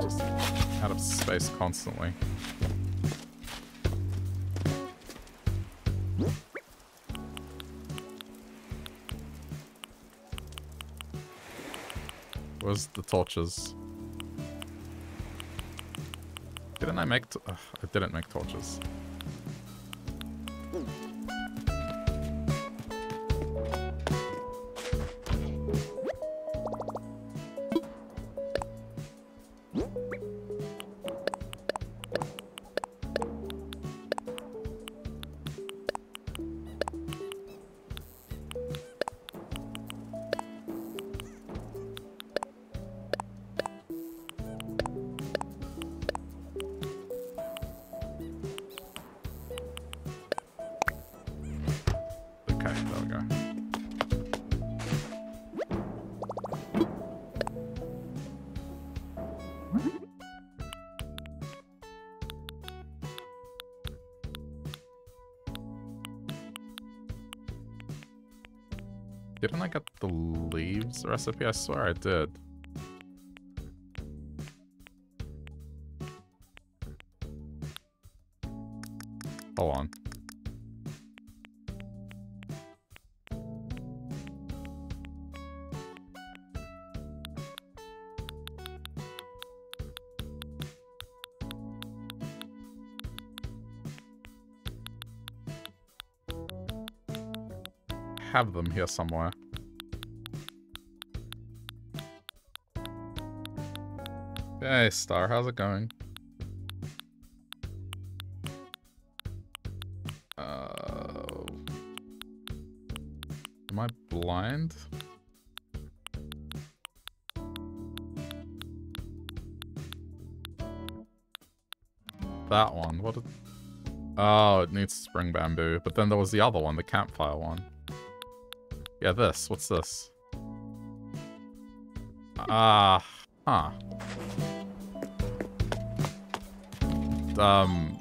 Just out of space constantly. Where's the torches? Didn't I make... Ugh, I didn't make torches. Recipe? I swear I did. Hold on. I have them here somewhere. Hey, Star, how's it going? Uh, am I blind? That one, what did... Oh, it needs spring bamboo, but then there was the other one, the campfire one. Yeah, this, what's this? Ah, uh, huh. Um,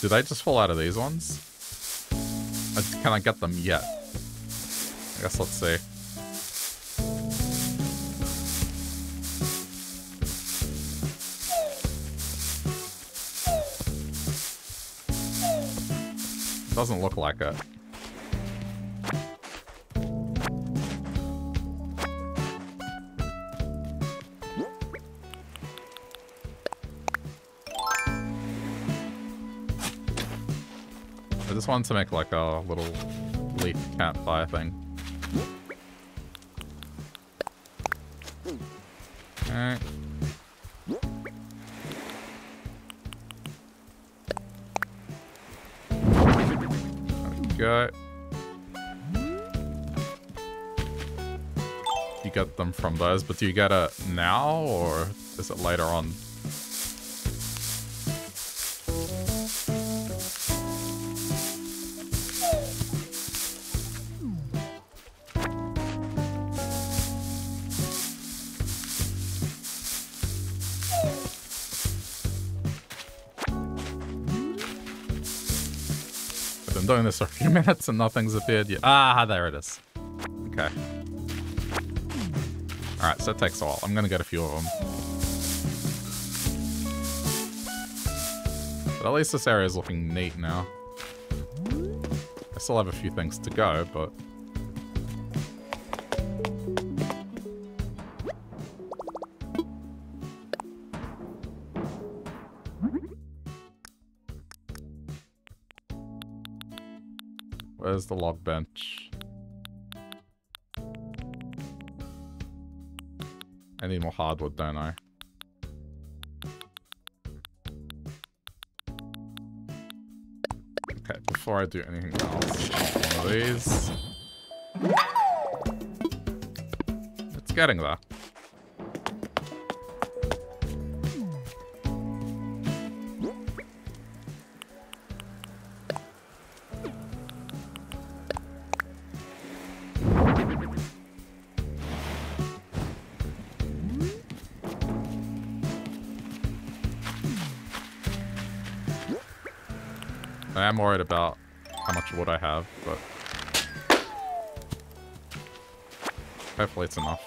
did I just fall out of these ones? I, can I get them yet? I guess let's see. Doesn't look like it. I just wanted to make like a little leaf campfire thing. Okay. There we go. You get them from those, but do you get it now or is it later on? I I'm doing this for a few minutes and nothing's appeared yet. Ah, there it is. Okay. All right, so it takes a while. I'm going to get a few of them. But at least this area is looking neat now. I still have a few things to go, but... Where's the log bench? I need more hardwood, don't I? Okay, before I do anything else, one of these. It's getting there. I'm worried about how much wood I have, but hopefully it's enough.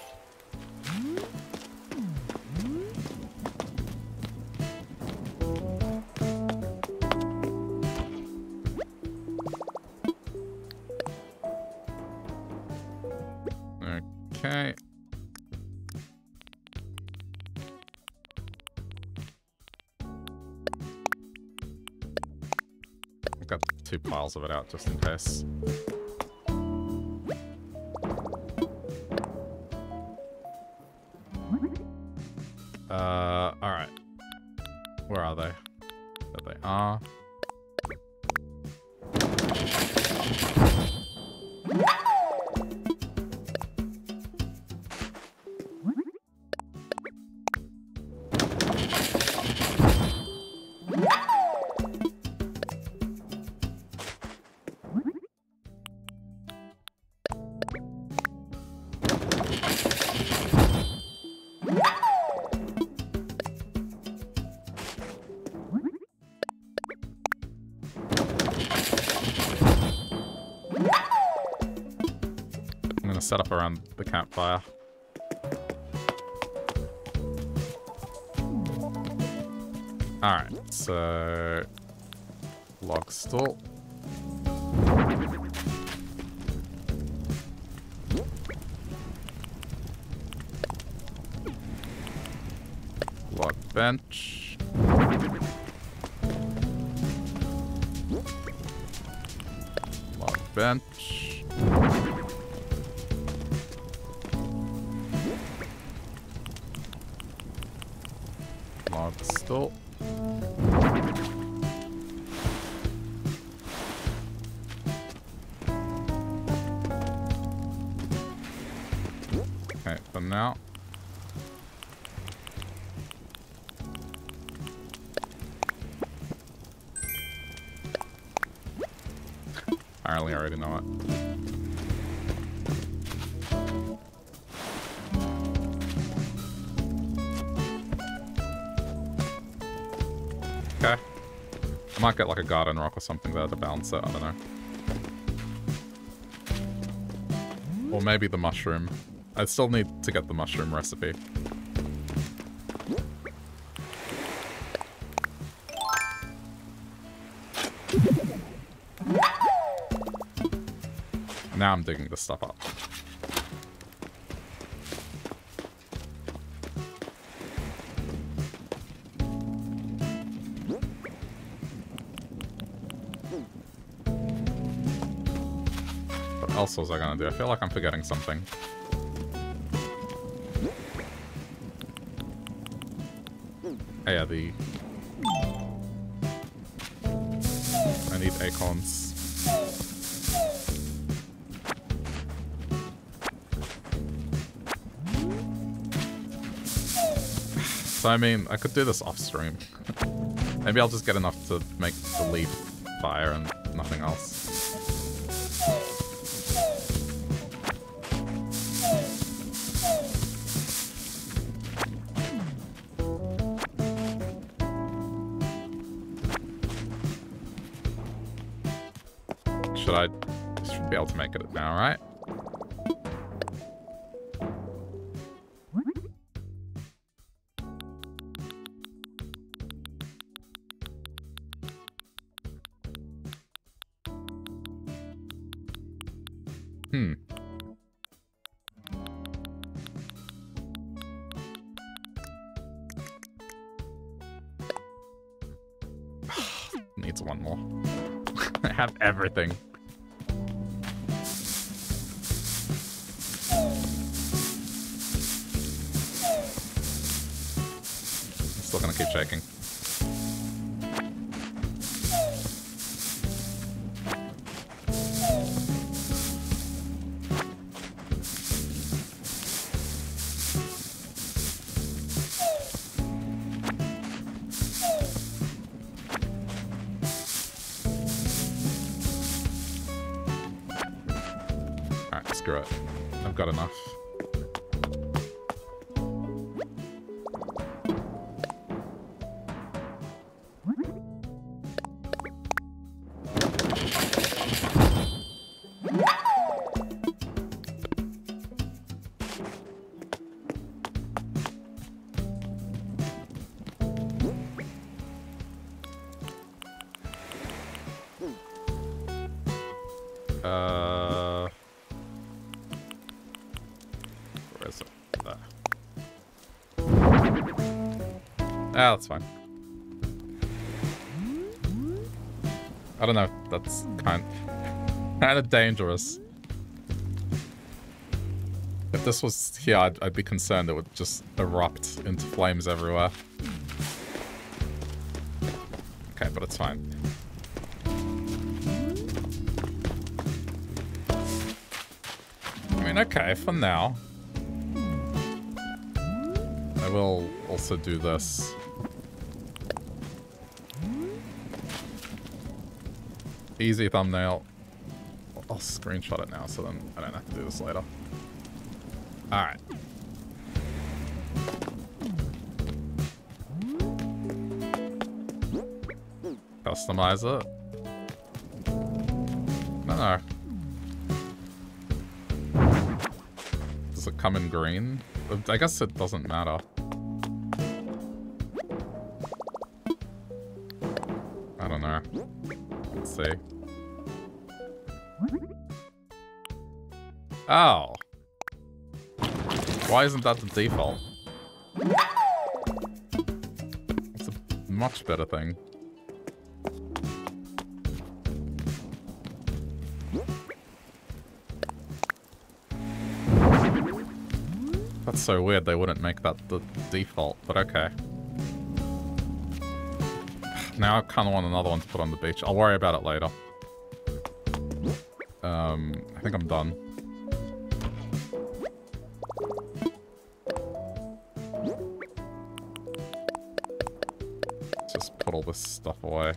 Okay. Two piles of it out just in case. Uh, all right. Where are they? There they are. Set up around the campfire. Alright, so... log stool. Log bench. Log bench. Log okay, for now. Apparently I already know it. I might get like a garden rock or something there to balance it, I don't know. Or maybe the mushroom. I still need to get the mushroom recipe. Now I'm digging this stuff up. What else was I gonna do? I feel like I'm forgetting something. Oh yeah, the... I need acorns. So I mean, I could do this off stream. Maybe I'll just get enough to make the leaf fire and nothing else. but I should be able to make it now, right? Hmm. Needs one more. I have everything. I'm still gonna keep shaking. Got enough. Ah, that's fine. I don't know if that's kind of, kind of dangerous. If this was here, I'd, I'd be concerned it would just erupt into flames everywhere. Okay, but it's fine. I mean, okay, for now. I will also do this. Easy thumbnail. I'll screenshot it now so then I don't have to do this later. Alright. Customize it. No, no. Does it come in green? I guess it doesn't matter. I don't know. Let's see. Oh. Why isn't that the default? It's a much better thing. That's so weird they wouldn't make that the default, but okay. Now I kind of want another one to put on the beach. I'll worry about it later. Um, I think I'm done. Just put all this stuff away.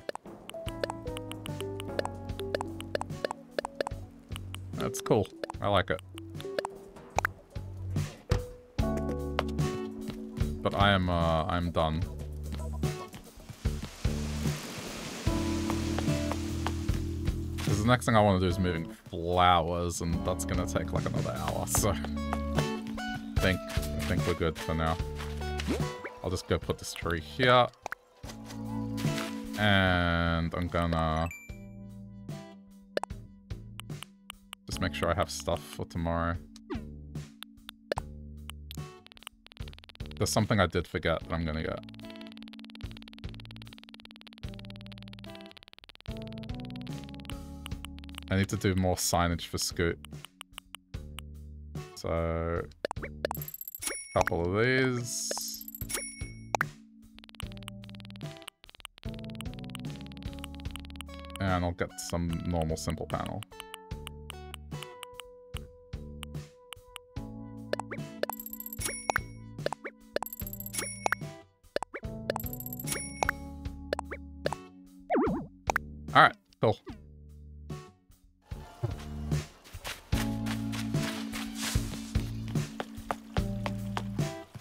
That's cool. I like it. But I am, uh, I'm done. The next thing I want to do is moving flowers, and that's going to take like another hour, so I think, I think we're good for now. I'll just go put this tree here, and I'm gonna just make sure I have stuff for tomorrow. There's something I did forget that I'm going to get. I need to do more signage for Scoot. So, a couple of these. And I'll get some normal simple panel. Alright, cool.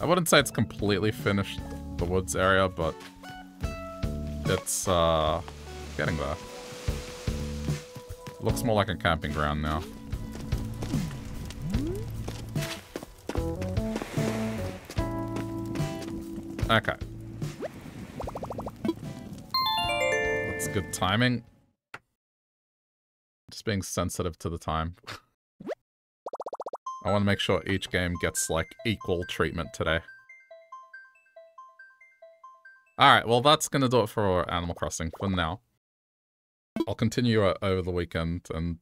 I wouldn't say it's completely finished, the woods area, but it's, uh, getting there. Looks more like a camping ground now. Okay. That's good timing. Just being sensitive to the time. I want to make sure each game gets, like, equal treatment today. Alright, well that's going to do it for Animal Crossing for now. I'll continue it over the weekend, and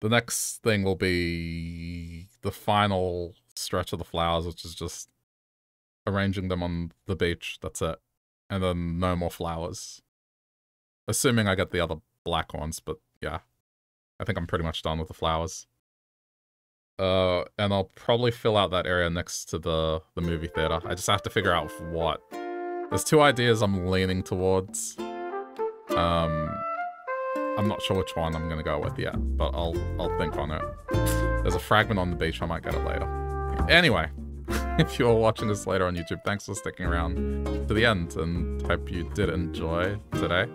the next thing will be the final stretch of the flowers, which is just arranging them on the beach. That's it. And then no more flowers. Assuming I get the other black ones, but yeah. I think I'm pretty much done with the flowers. Uh, and I'll probably fill out that area next to the, the movie theater. I just have to figure out what. There's two ideas I'm leaning towards. Um, I'm not sure which one I'm gonna go with yet, but I'll I'll think on it. There's a fragment on the beach, I might get it later. Anyway, if you're watching this later on YouTube, thanks for sticking around to the end, and hope you did enjoy today.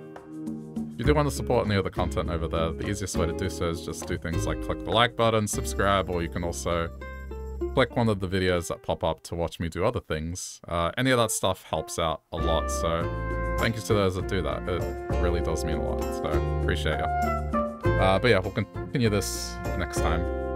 If you do want to support any other content over there, the easiest way to do so is just do things like click the like button, subscribe, or you can also click one of the videos that pop up to watch me do other things. Uh, any of that stuff helps out a lot, so... thank you to those that do that. It really does mean a lot, so appreciate it. Uh, but yeah, we'll continue this next time.